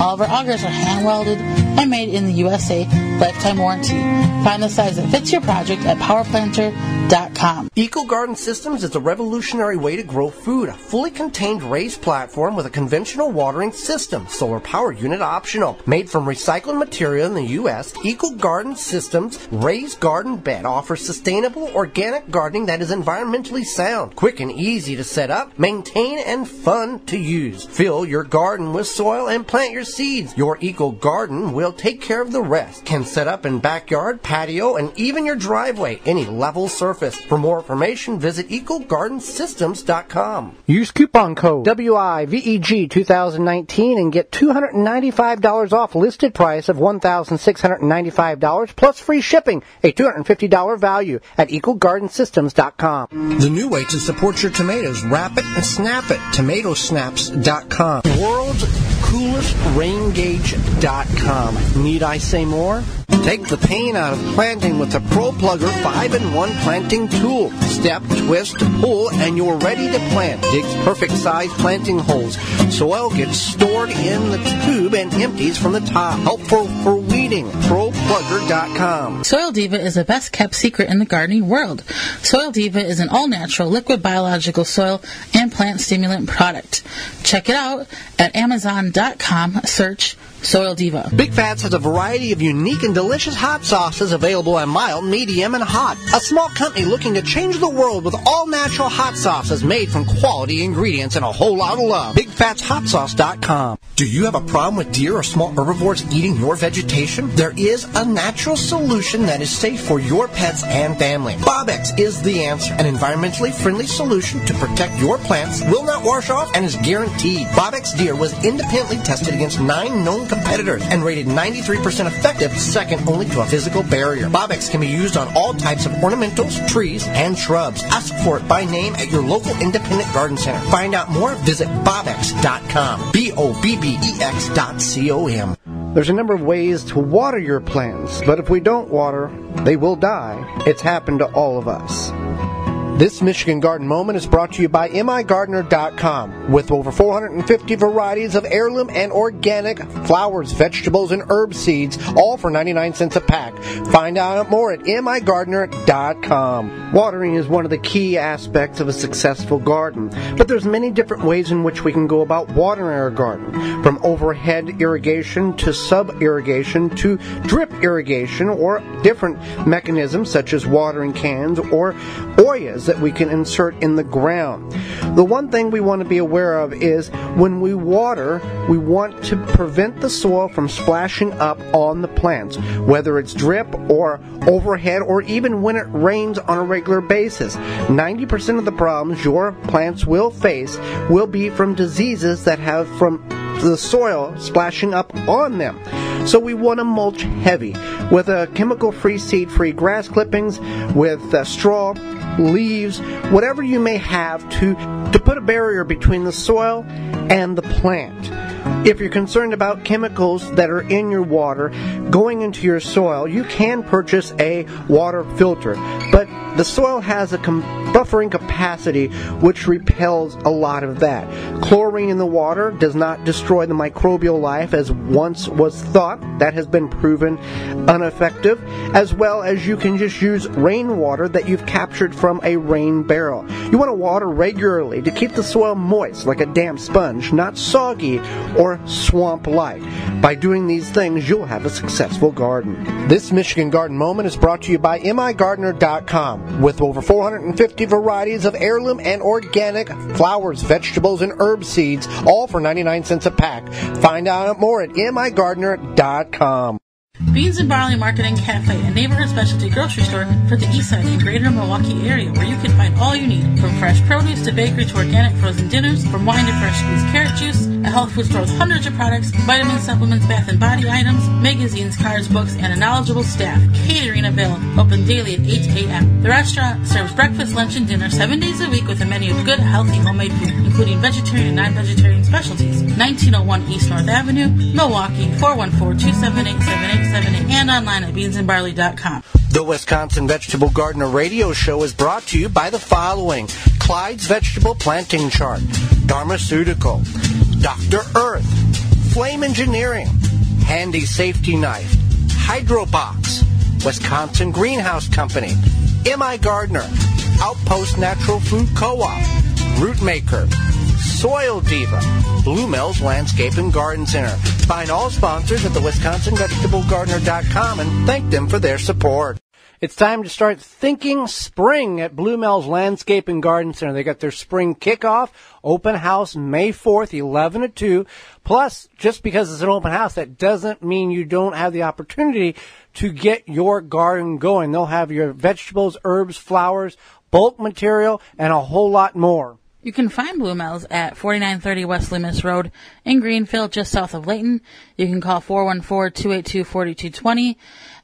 All of our augers are hand-welded and made in the USA, lifetime warranty. Find the size that fits your project at PowerPlanter.com. Eco Garden Systems is a revolutionary way to grow food. A fully contained raised platform with a conventional watering system, solar power unit optional. Made from recycled material in the U.S., Eco Garden Systems raised garden bed offers sustainable organic gardening that is environmentally sound, quick and easy to set up, maintain, and fun to use. Fill your garden with soil and plant your seeds. Your Eco Garden will take care of the rest. Can set up in backyard, patio, and even your driveway, any level surface. For more information, visit ecogardensystems.com. Use coupon code WIVEG 2019 and get $295 off listed price of $1,695 plus free shipping, a $250 value at ecogardensystems.com. The new way to support your tomatoes, wrap it and snap it. Tomatosnaps.com. World's coolest raingauge.com. Need I say more? Take the pain out of planting with the Pro Plugger 5-in-1 planting tool. Step, twist, pull, and you're ready to plant. Digs perfect size planting holes. Soil gets stored in the tube and empties from the top. Helpful for weeding. ProPlugger.com. Soil Diva is the best kept secret in the gardening world. Soil Diva is an all-natural liquid biological soil and plant stimulant product. Check it out at Amazon.com. Search Soil Diva. Big Fats has a variety of unique and delicious hot sauces available in mild, medium, and hot. A small company looking to change the world with all-natural hot sauces made from quality ingredients and a whole lot of love. BigFatsHotSauce.com. Do you have a problem with deer or small herbivores eating your vegetation? There is a natural solution that is safe for your pets and family. Bobbex is the answer. An environmentally friendly solution to protect your plants, will not wash off, and is guaranteed. Bobbex Deer was independently tested against 9 known competitors and rated 93% effective, second only to a physical barrier. Bobbex can be used on all types of ornamentals, trees, and shrubs. Ask for it by name at your local independent garden center. Find out more, visit Bobbex.com. BOBBEX.com. There's a number of ways to water your plants, but if we don't water, they will die. It's happened to all of us. This Michigan Garden Moment is brought to you by MIGardener.com. With over 450 varieties of heirloom and organic flowers, vegetables, and herb seeds, all for 99 cents a pack. Find out more at MIGardener.com. Watering is one of the key aspects of a successful garden, but there's many different ways in which we can go about watering our garden, from overhead irrigation to sub-irrigation to drip irrigation or different mechanisms such as watering cans or oyas that we can insert in the ground. The one thing we want to be aware of is when we water, we want to prevent the soil from splashing up on the plants, whether it's drip or overhead or even when it rains on a regular basis. 90% of the problems your plants will face will be from diseases that have from the soil splashing up on them. So we want to mulch heavy with a chemical-free, seed-free grass clippings, with straw, leaves, whatever you may have to put a barrier between the soil and the plant. If you're concerned about chemicals that are in your water going into your soil, you can purchase a water filter, but the soil has a buffering capacity which repels a lot of that. Chlorine in the water does not destroy the microbial life as once was thought. That has been proven ineffective, as well as you can just use rainwater that you've captured from a rain barrel. You want to water regularly to keep the soil moist like a damp sponge, not soggy or swamp-like. By doing these things, you'll have a successful garden. This Michigan Garden Moment is brought to you by MIGardener.com. With over 450 varieties of heirloom and organic flowers, vegetables, and herb seeds, all for 99 cents a pack. Find out more at MIGardener.com. Beans and Barley Marketing Cafe, a neighborhood specialty grocery store for the east side and greater Milwaukee area, where you can find all you need, from fresh produce to bakery to organic frozen dinners, from wine to fresh squeezed carrot juice, a health food store with hundreds of products, vitamins, supplements, bath and body items, magazines, cards, books, and a knowledgeable staff. Catering available. Open daily at 8 a.m. The restaurant serves breakfast, lunch, and dinner 7 days a week with a menu of good, healthy, homemade food, including vegetarian and non-vegetarian specialties. 1901 East North Avenue, Milwaukee, 414-278-7878, and online at beansandbarley.com. The Wisconsin Vegetable Gardener Radio Show is brought to you by the following: Clyde's Vegetable Planting Chart, Dharmaceutical, Dr. Earth, Flame Engineering, Handy Safety Knife, HydroBox, Wisconsin Greenhouse Company, MI Gardener, Outpost Natural Food Co-op, Rootmaker, Soil Diva, Blue Mel's Landscape and Garden Center. Find all sponsors at the WisconsinVegetableGardener.com and thank them for their support. It's time to start thinking spring at Blue Mel's Landscape and Garden Center. They got their spring kickoff, open house May 4th, 11 to 2. Plus, just because it's an open house, that doesn't mean you don't have the opportunity to get your garden going. They'll have your vegetables, herbs, flowers, bulk material, and a whole lot more. You can find Blue Mel's at 4930 West Loomis Road in Greenfield, just south of Layton. You can call 414-282-4220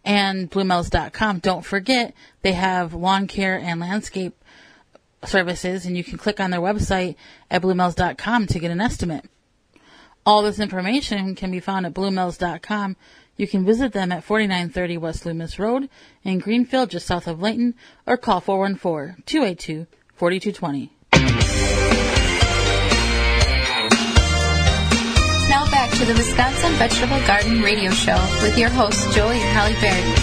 and BlueMel's.com. Don't forget, they have lawn care and landscape services, and you can click on their website at BlueMel's.com to get an estimate. All this information can be found at BlueMel's.com. You can visit them at 4930 West Loomis Road in Greenfield, just south of Layton, or call 414-282-4220. Now back to the Wisconsin Vegetable Garden Radio Show with your hosts, Joey and Holly Baird.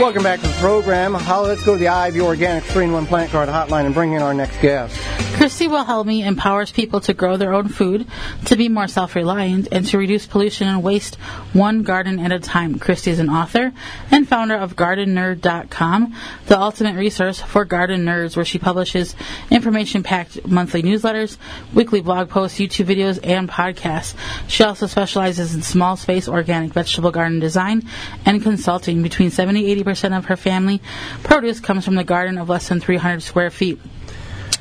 Welcome back to the program. Holly, let's go to the Ivy Organics 3-in-1 Plant Garden Hotline and bring in our next guest. Christy Wilhelmi empowers people to grow their own food, to be more self-reliant, and to reduce pollution and waste one garden at a time. Christy is an author and founder of GardenNerd.com, the ultimate resource for garden nerds, where she publishes information-packed monthly newsletters, weekly blog posts, YouTube videos, and podcasts. She also specializes in small-space organic vegetable garden design and consulting. Between 70-80% of her family produce comes from the garden of less than 300 square feet.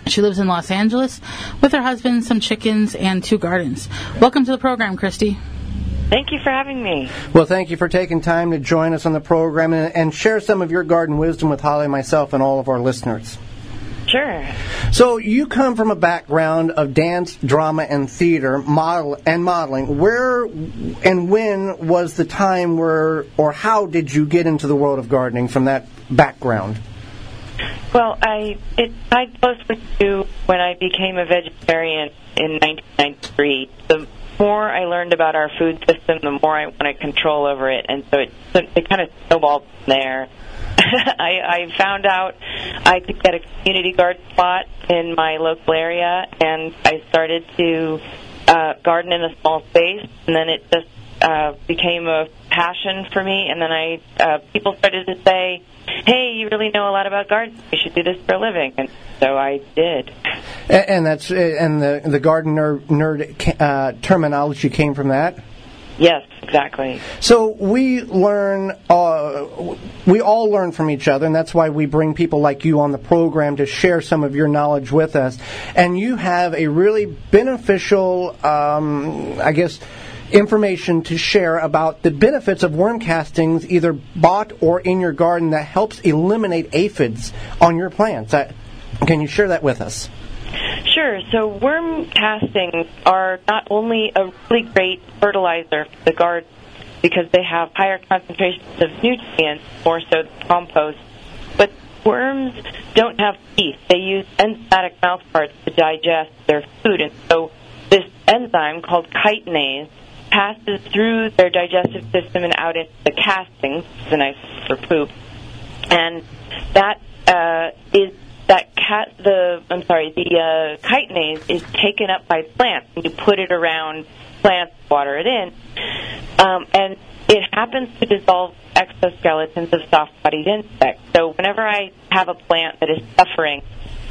She lives in Los Angeles with her husband, some chickens, and 2 gardens. Welcome to the program, Christy. Thank you for having me. Well, thank you for taking time to join us on the program and share some of your garden wisdom with Holly, myself, and all of our listeners. Sure. So you come from a background of dance, drama, and theater, modeling. Where and when was the time where, or how did you get into the world of gardening from that background? Well, I both went to when I became a vegetarian in 1993. The more I learned about our food system, the more I wanted control over it, and so it kind of snowballed from there. I found out I could get a community garden spot in my local area, and I started to garden in a small space, and then it just became a passion for me, and then people started to say, hey, you really know a lot about gardening. You should do this for a living. And so I did. And the garden nerd terminology came from that? Yes, exactly. So we all learn from each other, and that's why we bring people like you on the program to share some of your knowledge with us. And you have a really beneficial, information to share about the benefits of worm castings, either bought or in your garden, that helps eliminate aphids on your plants. Can you share that with us? Sure. So worm castings are not only a really great fertilizer for the garden because they have higher concentrations of nutrients, more so than compost, but worms don't have teeth. They use enzymatic mouthparts to digest their food, and so this enzyme called chitinase passes through their digestive system and out into the castings, which is a nice for poop, and the chitinase is taken up by plants, and you put it around plants, water it in, and it happens to dissolve exoskeletons of soft-bodied insects. So whenever I have a plant that is suffering,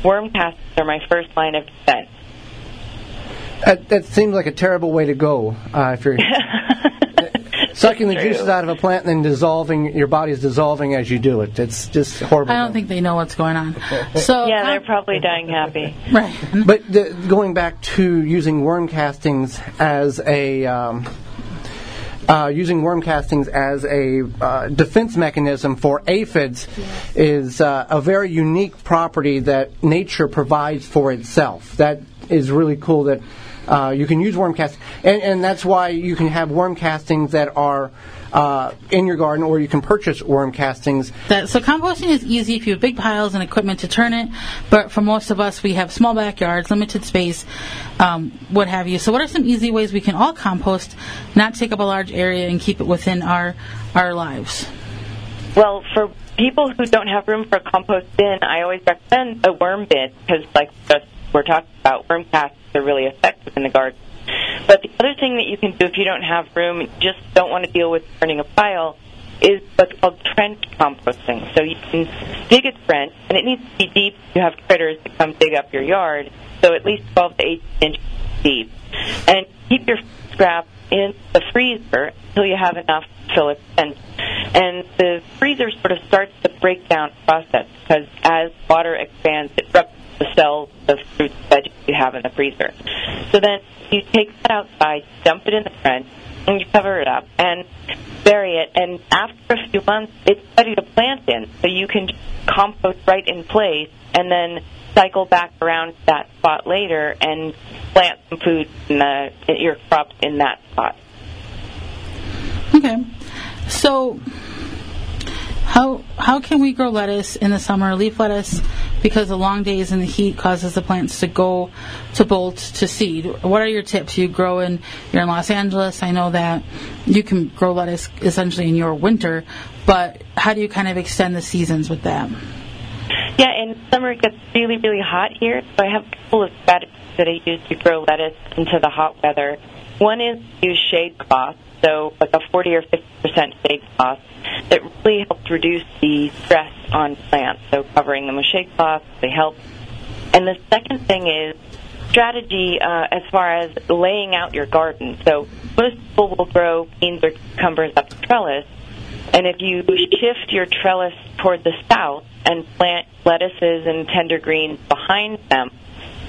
worm castings are my first line of defense. That seems like a terrible way to go. If you're sucking the juices out of a plant and then dissolving, your body's dissolving as you do it. It's just horrible. I don't think they know what's going on. So yeah, they're probably dying happy. Right. But going back to using worm castings as a... using worm castings as a defense mechanism for aphids is a very unique property that nature provides for itself. That is really cool that you can use worm castings. And that's why you can have worm castings that are in your garden, or you can purchase worm castings. So composting is easy if you have big piles and equipment to turn it, but for most of us, we have small backyards, limited space, what have you. So what are some easy ways we can all compost, not take up a large area, and keep it within our lives? Well, for people who don't have room for a compost bin, I always recommend a worm bin, because like we're talking about, worm castings are really effective in the garden. But the other thing that you can do if you don't have room, you just don't want to deal with burning a pile, is what's called trench composting. So you can dig a trench, and it needs to be deep. You have critters that come dig up your yard, so at least 12 to 18 inches deep. And keep your scrap in the freezer until you have enough to fill it in. And the freezer sort of starts the breakdown process, because as water expands, it ruptures the cells of fruits and veggies you have in the freezer. So then you take that outside, dump it in the trench, and you cover it up and bury it. And after a few months, it's ready to plant in. So you can compost right in place and then cycle back around to that spot later and plant some food in your crops in that spot. Okay. So how can we grow lettuce in the summer, leaf lettuce, because the long days in the heat causes the plants to go to bolt to seed? What are your tips? You're in Los Angeles. I know that you can grow lettuce essentially in your winter, but how do you kind of extend the seasons with that? Yeah, in summer it gets really, really hot here, so I have a couple of strategies that I use to grow lettuce into the hot weather. One is to use shade cloth, so like a 40 or 50% shade cloth. It really helps reduce the stress on plants, so covering them with shade cloth, they help. And the second thing is strategy as far as laying out your garden. So most people will grow beans or cucumbers up the trellis, and if you shift your trellis toward the south and plant lettuces and tender greens behind them,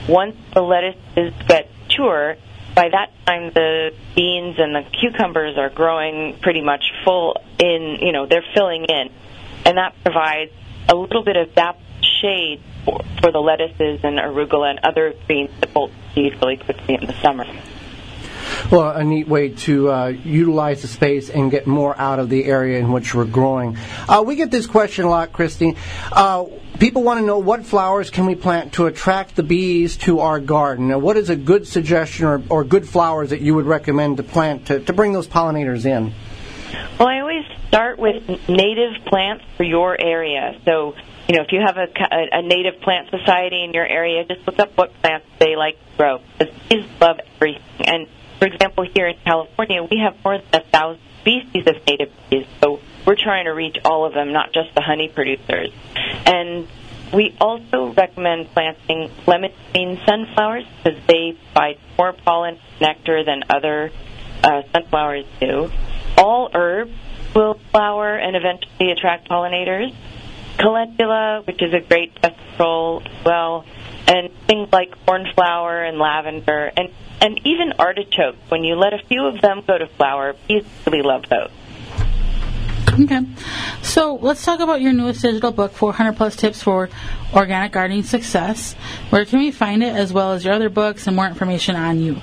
once the lettuces get mature, by that time, the beans and the cucumbers are growing pretty much full in, they're filling in. And that provides a little bit of that shade for the lettuces and arugula and other greens that bolt seed really quickly in the summer. Well, a neat way to utilize the space and get more out of the area in which we're growing. We get this question a lot, Christy. People want to know, what flowers can we plant to attract the bees to our garden? Now, what is a good suggestion or good flowers that you would recommend to plant to bring those pollinators in? Well, I always start with native plants for your area. So, if you have a native plant society in your area, just look up what plants they like to grow. Because bees love everything. And for example, here in California, we have more than 1,000 species of native bees, so we're trying to reach all of them, not just the honey producers. And we also recommend planting lemon green sunflowers, because they provide more pollen nectar than other sunflowers do. All herbs will flower and eventually attract pollinators. Calendula, which is a great pest control as well, and things like cornflower and lavender, and even artichokes. When you let a few of them go to flower, bees really love those. Okay. So let's talk about your newest digital book, 400+ Tips for Organic Gardening Success. Where can we find it, as well as your other books and more information on you?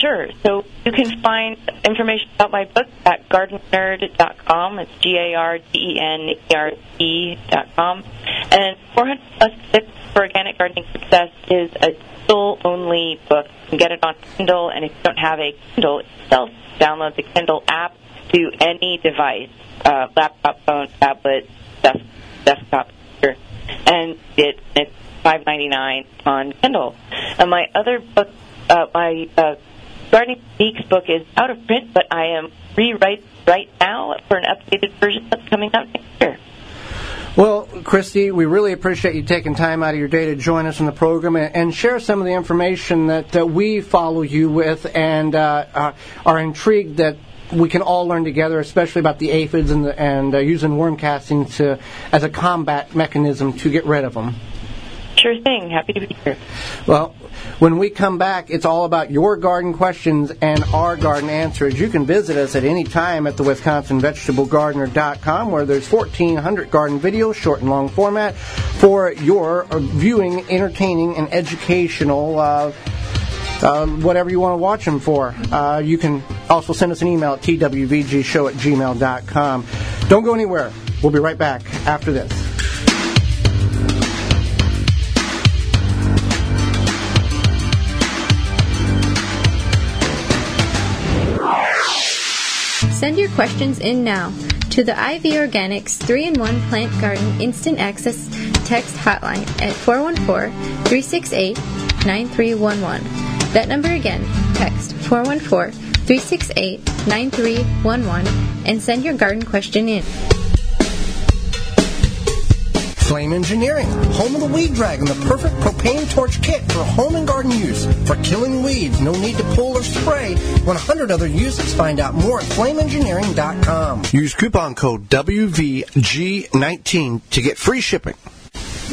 Sure. So you can find information about my book at GardenNerd.com. It's GardenNerd.com. And 400+ Tips for Organic Gardening Success is a Kindle-only book. You can get it on Kindle, and if you don't have a Kindle itself, download the Kindle app to any device, laptop, phone, tablet, desktop, computer, and it's $5.99 on Kindle. And my other book, my Gardening Geeks book, is out of print, but I am rewriting right now for an updated version that's coming out next year. Well, Christy, we really appreciate you taking time out of your day to join us in the program and share some of the information that we follow you with and are intrigued that we can all learn together, especially about the aphids and using worm castings as a combat mechanism to get rid of them. Sure thing. Happy to be here. Well, when we come back, it's all about your garden questions and our garden answers. You can visit us at any time at the WisconsinVegetableGardener.com, where there's 1,400 garden videos, short and long format, for your viewing, entertaining, and educational whatever you want to watch them for. You can also send us an email at TWVGshow@gmail.com. Don't go anywhere. We'll be right back after this. Send your questions in now to the Ivy Organics 3-in-1 Plant Garden Instant Access Text Hotline at 414-368-9311. That number again, text 414-368-9311 and send your garden question in. Flame Engineering, home of the Weed Dragon, the perfect propane torch kit for home and garden use. For killing weeds, no need to pull or spray. 100 other uses. Find out more at FlameEngineering.com. Use coupon code WVG19 to get free shipping.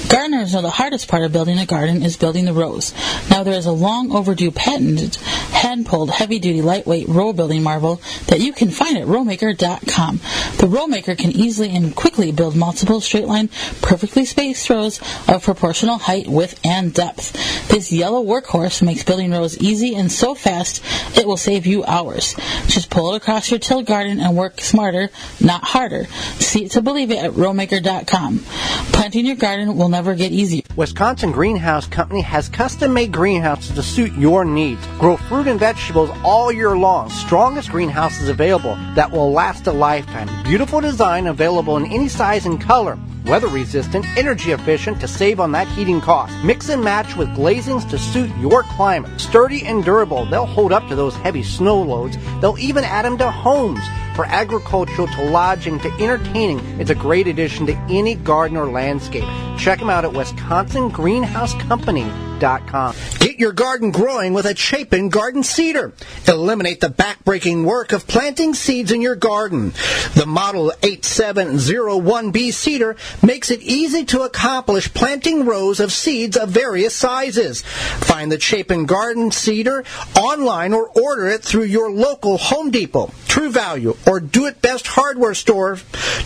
Gardeners know the hardest part of building a garden is building the rows. Now there is a long overdue patented, hand-pulled, heavy-duty, lightweight row building marvel that you can find at RowMaker.com. The RowMaker can easily and quickly build multiple straight-line, perfectly spaced rows of proportional height, width, and depth. This yellow workhorse makes building rows easy and so fast it will save you hours. Just pull it across your tilled garden and work smarter, not harder. See it to believe it at RowMaker.com. Planting your garden will never get easy. Wisconsin Greenhouse Company has custom-made greenhouses to suit your needs. Grow fruit and vegetables all year long. Strongest greenhouses available that will last a lifetime. Beautiful design available in any size and color. Weather-resistant, energy-efficient to save on that heating cost. Mix and match with glazings to suit your climate. Sturdy and durable, they'll hold up to those heavy snow loads. They'll even add them to homes. For agricultural to lodging to entertaining, it's a great addition to any garden or landscape. Check them out at WisconsinGreenhouseCompany.com. Get your garden growing with a Chapin garden seeder. Eliminate the back-breaking work of planting seeds in your garden. The Model 8701B seeder makes it easy to accomplish planting rows of seeds of various sizes. Find the Chapin garden seeder online or order it through your local Home Depot, True Value, or Do It Best hardware store.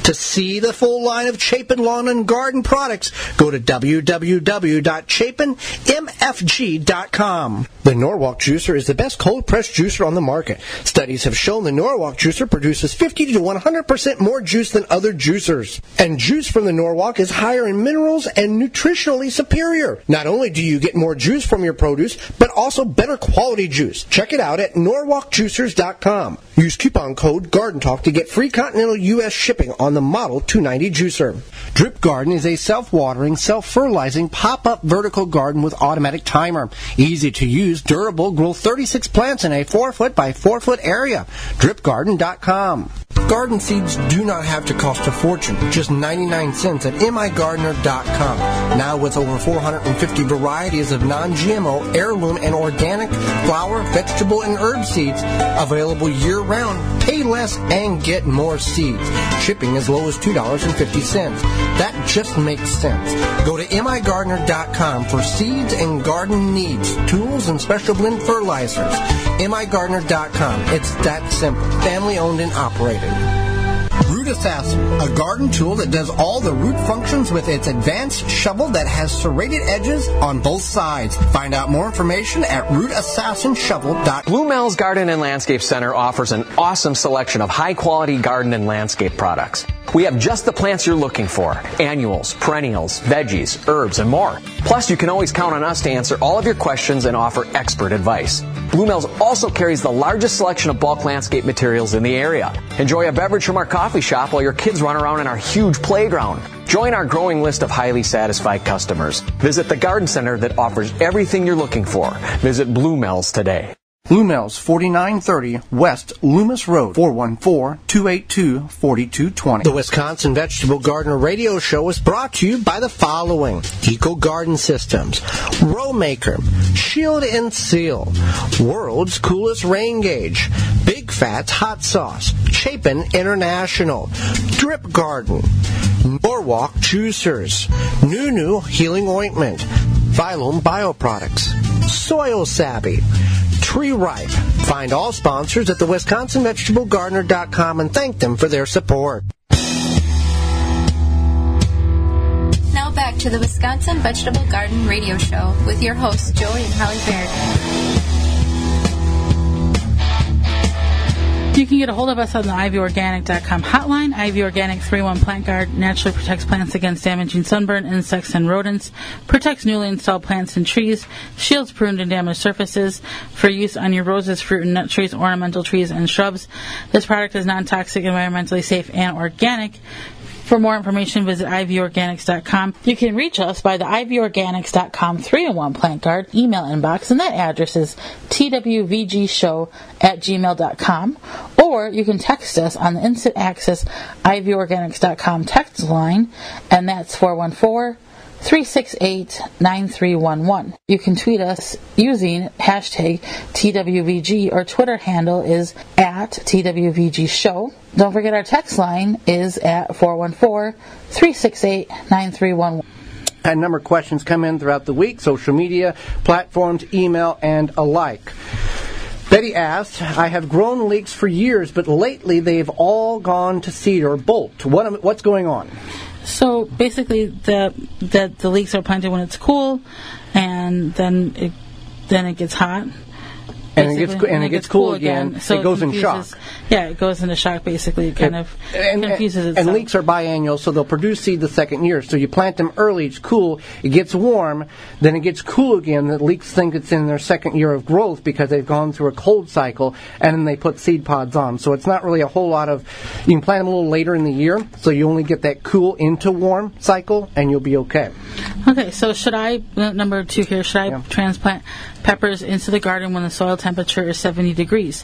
To see the full line of Chapin lawn and garden products, go to www.chapinmfg.com. The Norwalk Juicer is the best cold-pressed juicer on the market. Studies have shown the Norwalk Juicer produces 50 to 100% more juice than other juicers. And juice from the Norwalk is higher in minerals and nutritionally superior. Not only do you get more juice from your produce, but also better quality juice. Check it out at norwalkjuicers.com. Use coupon code GardenTalk to get free continental U.S. shipping on the Model 290 Juicer. Drip Garden is a self-watering, self-fertilizing, pop-up vertical garden with automatic timer. Easy to use. Durable, grow 36 plants in a 4-foot by 4-foot area. DripGarden.com. Garden seeds do not have to cost a fortune, just 99 cents at MIGardener.com. Now with over 450 varieties of non-GMO, heirloom, and organic flower, vegetable, and herb seeds available year-round, pay less and get more seeds. Shipping as low as $2.50. That just makes sense. Go to MIGardener.com for seeds and garden needs, tools, and special blend fertilizers. MIGardener.com. It's that simple. Family owned and operated. Root Assassin, a garden tool that does all the root functions with its advanced shovel that has serrated edges on both sides. Find out more information at rootassassinshovel.com. Blue Mel's Garden and Landscape Center offers an awesome selection of high-quality garden and landscape products. We have just the plants you're looking for. Annuals, perennials, veggies, herbs, and more. Plus, you can always count on us to answer all of your questions and offer expert advice. Blue Mel's also carries the largest selection of bulk landscape materials in the area. Enjoy a beverage from our coffee shop while your kids run around in our huge playground. Join our growing list of highly satisfied customers. Visit the garden center that offers everything you're looking for. Visit Blue Mel's today. Blue Mel's, 4930 West Loomis Road, 414-282-4220. The Wisconsin Vegetable Gardener Radio Show is brought to you by the following: Eco Garden Systems, RowMaker, Shield and Seal, World's Coolest Rain Gauge, Big Fats Hot Sauce, Chapin International, Drip Garden, Norwalk Juicers, Nunu Healing Ointment, Phylum Bioproducts, Soil Savvy, Tree Ripe. Find all sponsors at the WisconsinVegetableGardener.com and thank them for their support. Now back to the Wisconsin Vegetable Garden Radio Show with your hosts Joey and Holly Baird. You can get a hold of us on the ivyorganic.com hotline. Ivy Organic 3-1 Plant Guard naturally protects plants against damaging sunburn, insects, and rodents, protects newly installed plants and trees, shields pruned and damaged surfaces for use on your roses, fruit and nut trees, ornamental trees, and shrubs. This product is non-toxic, environmentally safe, and organic. For more information, visit ivyorganics.com. You can reach us by the ivyorganics.com 3-in-1 Plant Guard email inbox, and that address is TWVGshow@gmail.com, or you can text us on the instant access ivyorganics.com text line, and that's 414-368-9311. You can tweet us using hashtag TWVG. Our Twitter handle is at TWVGshow. Don't forget our text line is at 414-368-9311. Had a number of questions come in throughout the week, social media, platforms, email, and alike. Betty asked, I have grown leeks for years, but lately they've all gone to seed or bolt. What's going on? So basically, the leeks are planted when it's cool, and then it gets hot. Basically. And it gets cool again. So it goes in shock. Yeah, it goes into shock, basically. It kind of confuses itself. And leeks are biennial, so they'll produce seed the second year. So you plant them early, it's cool, it gets warm, then it gets cool again. The leeks think it's in their second year of growth because they've gone through a cold cycle, and then they put seed pods on. So it's not really a whole lot of... You can plant them a little later in the year, so you only get that cool into warm cycle, and you'll be okay. Okay, so should I... Number two here, should I transplant peppers into the garden when the soil temperature is 70 degrees,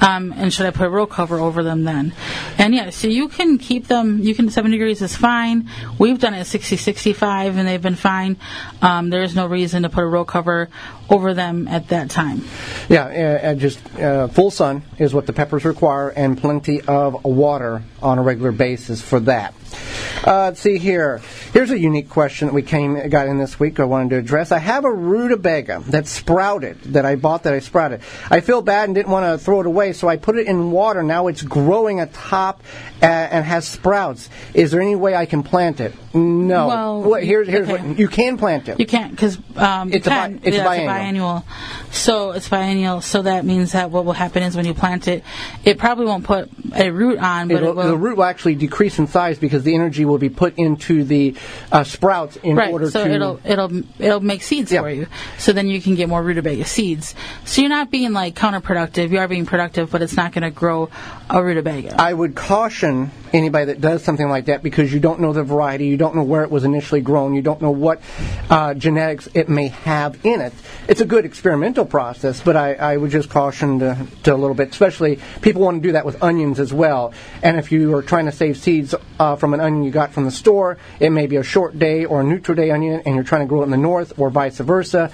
and should I put a row cover over them then? And yeah, so you can keep them. 70 degrees is fine. We've done it at 60, 65, and they've been fine. There is no reason to put a row cover over them at that time. Yeah, just full sun is what the peppers require, and plenty of water on a regular basis for that. Let's see here. Here's a unique question that got in this week I wanted to address. I have a rutabaga that I bought that sprouted. I feel bad and didn't want to throw it away, so I put it in water. Now it's growing atop and has sprouts. Is there any way I can plant it? No. Well, here's what you can plant it. You can't, because it's biennial. So it's biennial, so that means that what will happen is when you plant it, it probably won't put a root on, but it will. The root will actually decrease in size because the energy will be put into the sprouts in order to... it'll make seeds for you. So then you can get more rutabaga seeds. So you're not being counterproductive. You are being productive, but it's not going to grow a rutabaga. I would caution anybody that does something like that because you don't know the variety, you don't know where it was initially grown, you don't know what genetics it may have in it. It's a good experimental process, but I would just caution to a little bit, especially people want to do that with onions as well. And if you are trying to save seeds from an onion you got from the store, it may be a short day or a Nutri-Day onion, and you're trying to grow it in the north or vice versa.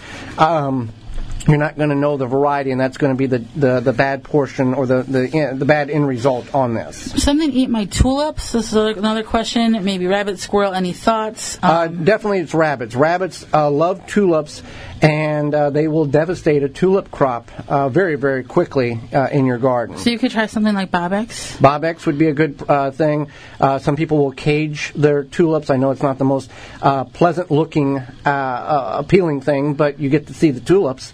You're not going to know the variety, and that's going to be the bad portion or the bad end result on this. Something eat my tulips? This is another question. Maybe rabbit, squirrel. Any thoughts? Definitely it's rabbits. Rabbits love tulips, and they will devastate a tulip crop very, very quickly in your garden. So you could try something like Bobbex? Bobbex would be a good thing. Some people will cage their tulips. I know it's not the most pleasant-looking, appealing thing, but you get to see the tulips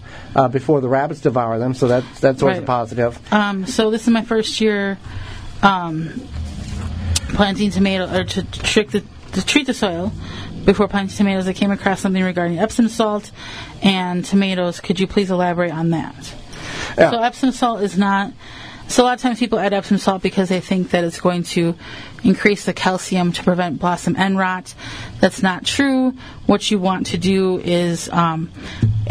before the rabbits devour them, so that's always a positive. So this is my first year planting tomatoes, or to treat the soil. Before planting tomatoes, I came across something regarding Epsom salt and tomatoes. Could you please elaborate on that? Yeah. So Epsom salt is not... So a lot of times people add Epsom salt because they think that it's going to increase the calcium to prevent blossom end rot. That's not true. What you want to do is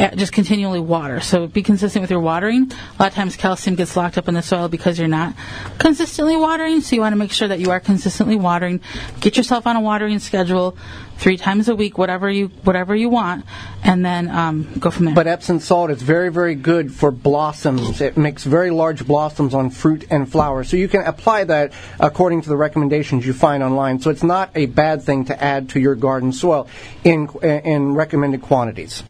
just continually water. So be consistent with your watering. A lot of times calcium gets locked up in the soil because you're not consistently watering, so you want to make sure that you are consistently watering. Get yourself on a watering schedule 3 times a week, whatever you want, and then go from there. But Epsom salt is very, very good for blossoms. It makes very large blossoms on fruit and flowers. So you can apply that according to the recommendations you find online. So it's not a bad thing to add to your garden soil in recommended quantities.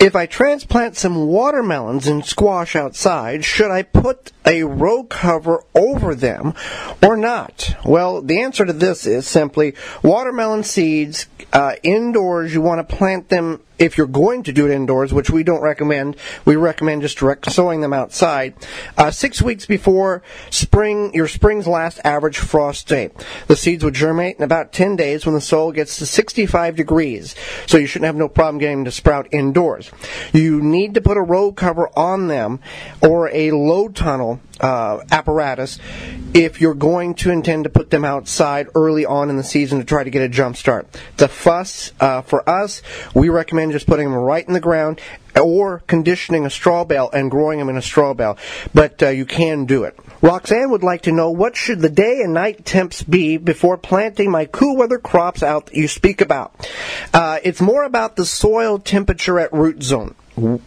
If I transplant some watermelons and squash outside, should I put a row cover over them or not? Well, the answer to this is simply watermelon seeds indoors, you want to plant them. If you're going to do it indoors, which we don't recommend, we recommend just direct sowing them outside, 6 weeks before your spring's last average frost date. The seeds would germinate in about 10 days when the soil gets to 65 degrees, so you shouldn't have no problem getting them to sprout indoors. You need to put a row cover on them or a load tunnel apparatus if you're going to intend to put them outside early on in the season to try to get a jump start. The fuss, for us, we recommend just putting them right in the ground or conditioning a straw bale and growing them in a straw bale, but you can do it. Roxanne would like to know, what should the day and night temps be before planting my cool weather crops out that you speak about? It's more about the soil temperature at root zone, 3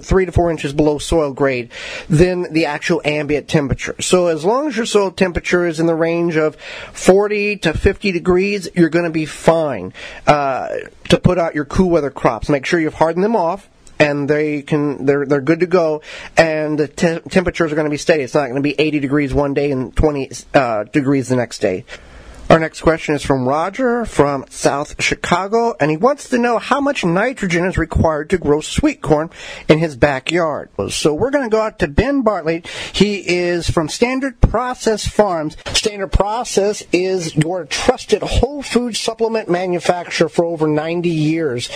to 4 inches below soil grade, than the actual ambient temperature. So as long as your soil temperature is in the range of 40 to 50 degrees, you're going to be fine to put out your cool weather crops. Make sure you've hardened them off, and they're good to go, and the temperatures are going to be steady. It's not going to be 80 degrees one day and 20 degrees the next day. Our next question is from Roger from South Chicago, and he wants to know how much nitrogen is required to grow sweet corn in his backyard. So we're going to go out to Ben Bartley. He is from Standard Process Farms. Standard Process is your trusted whole food supplement manufacturer for over 90 years.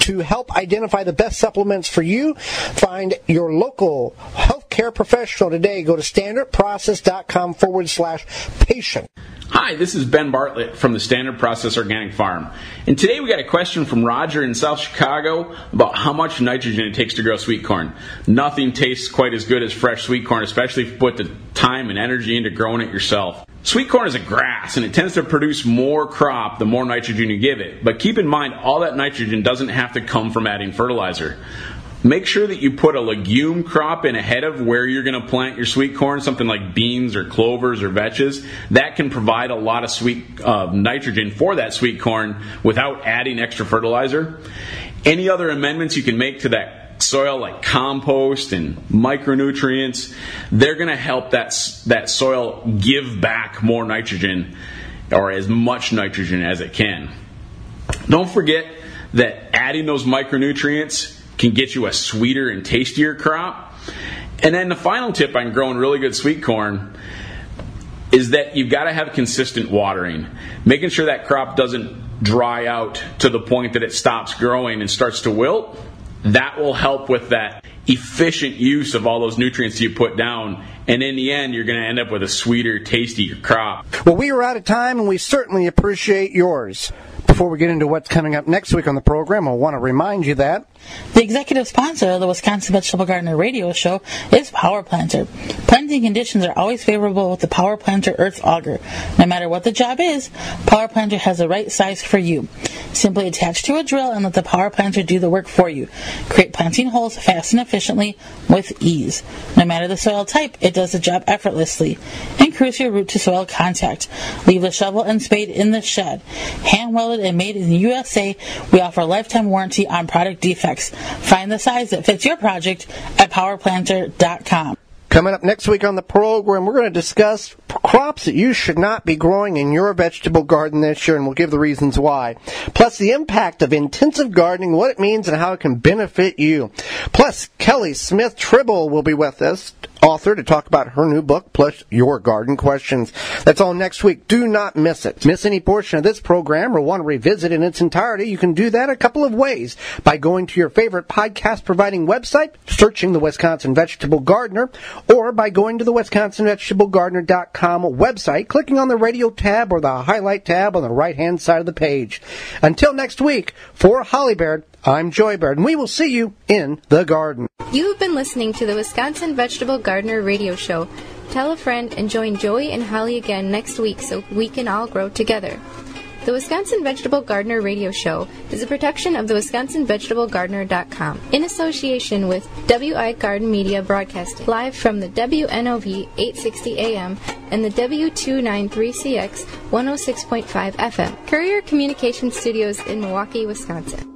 To help identify the best supplements for you, find your local healthcare professional today. Go to standardprocess.com/patient. Hi, this is Ben Bartlett from the Standard Process Organic Farm. And today we got a question from Roger in South Chicago about how much nitrogen it takes to grow sweet corn. Nothing tastes quite as good as fresh sweet corn, especially if you put the time and energy into growing it yourself. Sweet corn is a grass, and it tends to produce more crop the more nitrogen you give it. But keep in mind, all that nitrogen doesn't have to come from adding fertilizer. Make sure that you put a legume crop in ahead of where you're going to plant your sweet corn, something like beans or clovers or vetches. That can provide a lot of sweet nitrogen for that sweet corn without adding extra fertilizer. Any other amendments you can make to that soil, like compost and micronutrients, they're going to help that soil give back more nitrogen, or as much nitrogen as it can. Don't forget that adding those micronutrients can get you a sweeter and tastier crop. And then the final tip on growing really good sweet corn is that you've got to have consistent watering, making sure that crop doesn't dry out to the point that it stops growing and starts to wilt. That will help with that efficient use of all those nutrients you put down, and in the end, you're going to end up with a sweeter, tastier crop. Well, we are out of time, and we certainly appreciate yours. Before we get into what's coming up next week on the program, I want to remind you that the executive sponsor of the Wisconsin Vegetable Gardener radio show is Power Planter. Planting conditions are always favorable with the Power Planter Earth Auger. No matter what the job is, Power Planter has the right size for you. Simply attach to a drill and let the Power Planter do the work for you. Create planting holes fast and efficiently with ease. No matter the soil type, it does the job effortlessly. Increase your root to soil contact. Leave the shovel and spade in the shed. Hand welded and made in the USA, we offer a lifetime warranty on product defects. Find the size that fits your project at PowerPlanter.com. Coming up next week on the program, we're going to discuss crops that you should not be growing in your vegetable garden this year, and we'll give the reasons why. Plus, the impact of intensive gardening, what it means, and how it can benefit you. Plus, Kelly Smith Tribble will be with us, author, to talk about her new book, plus your garden questions. That's all next week. Do not miss it. Miss any portion of this program or want to revisit in its entirety, you can do that a couple of ways. By going to your favorite podcast providing website, searching the Wisconsin Vegetable Gardener, or by going to the WisconsinVegetableGardener.com website, clicking on the radio tab or the highlight tab on the right-hand side of the page. Until next week, for Holly Baird, I'm Joey Baird, and we will see you in the garden. You've been listening to the Wisconsin Vegetable Gardener radio show. Tell a friend and join Joey and Holly again next week so we can all grow together. The Wisconsin Vegetable Gardener radio show is a production of the WisconsinVegetableGardener.com in association with WI Garden Media Broadcasting, live from the WNOV 860 AM and the W293CX 106.5 FM, Courier Communication Studios in Milwaukee, Wisconsin.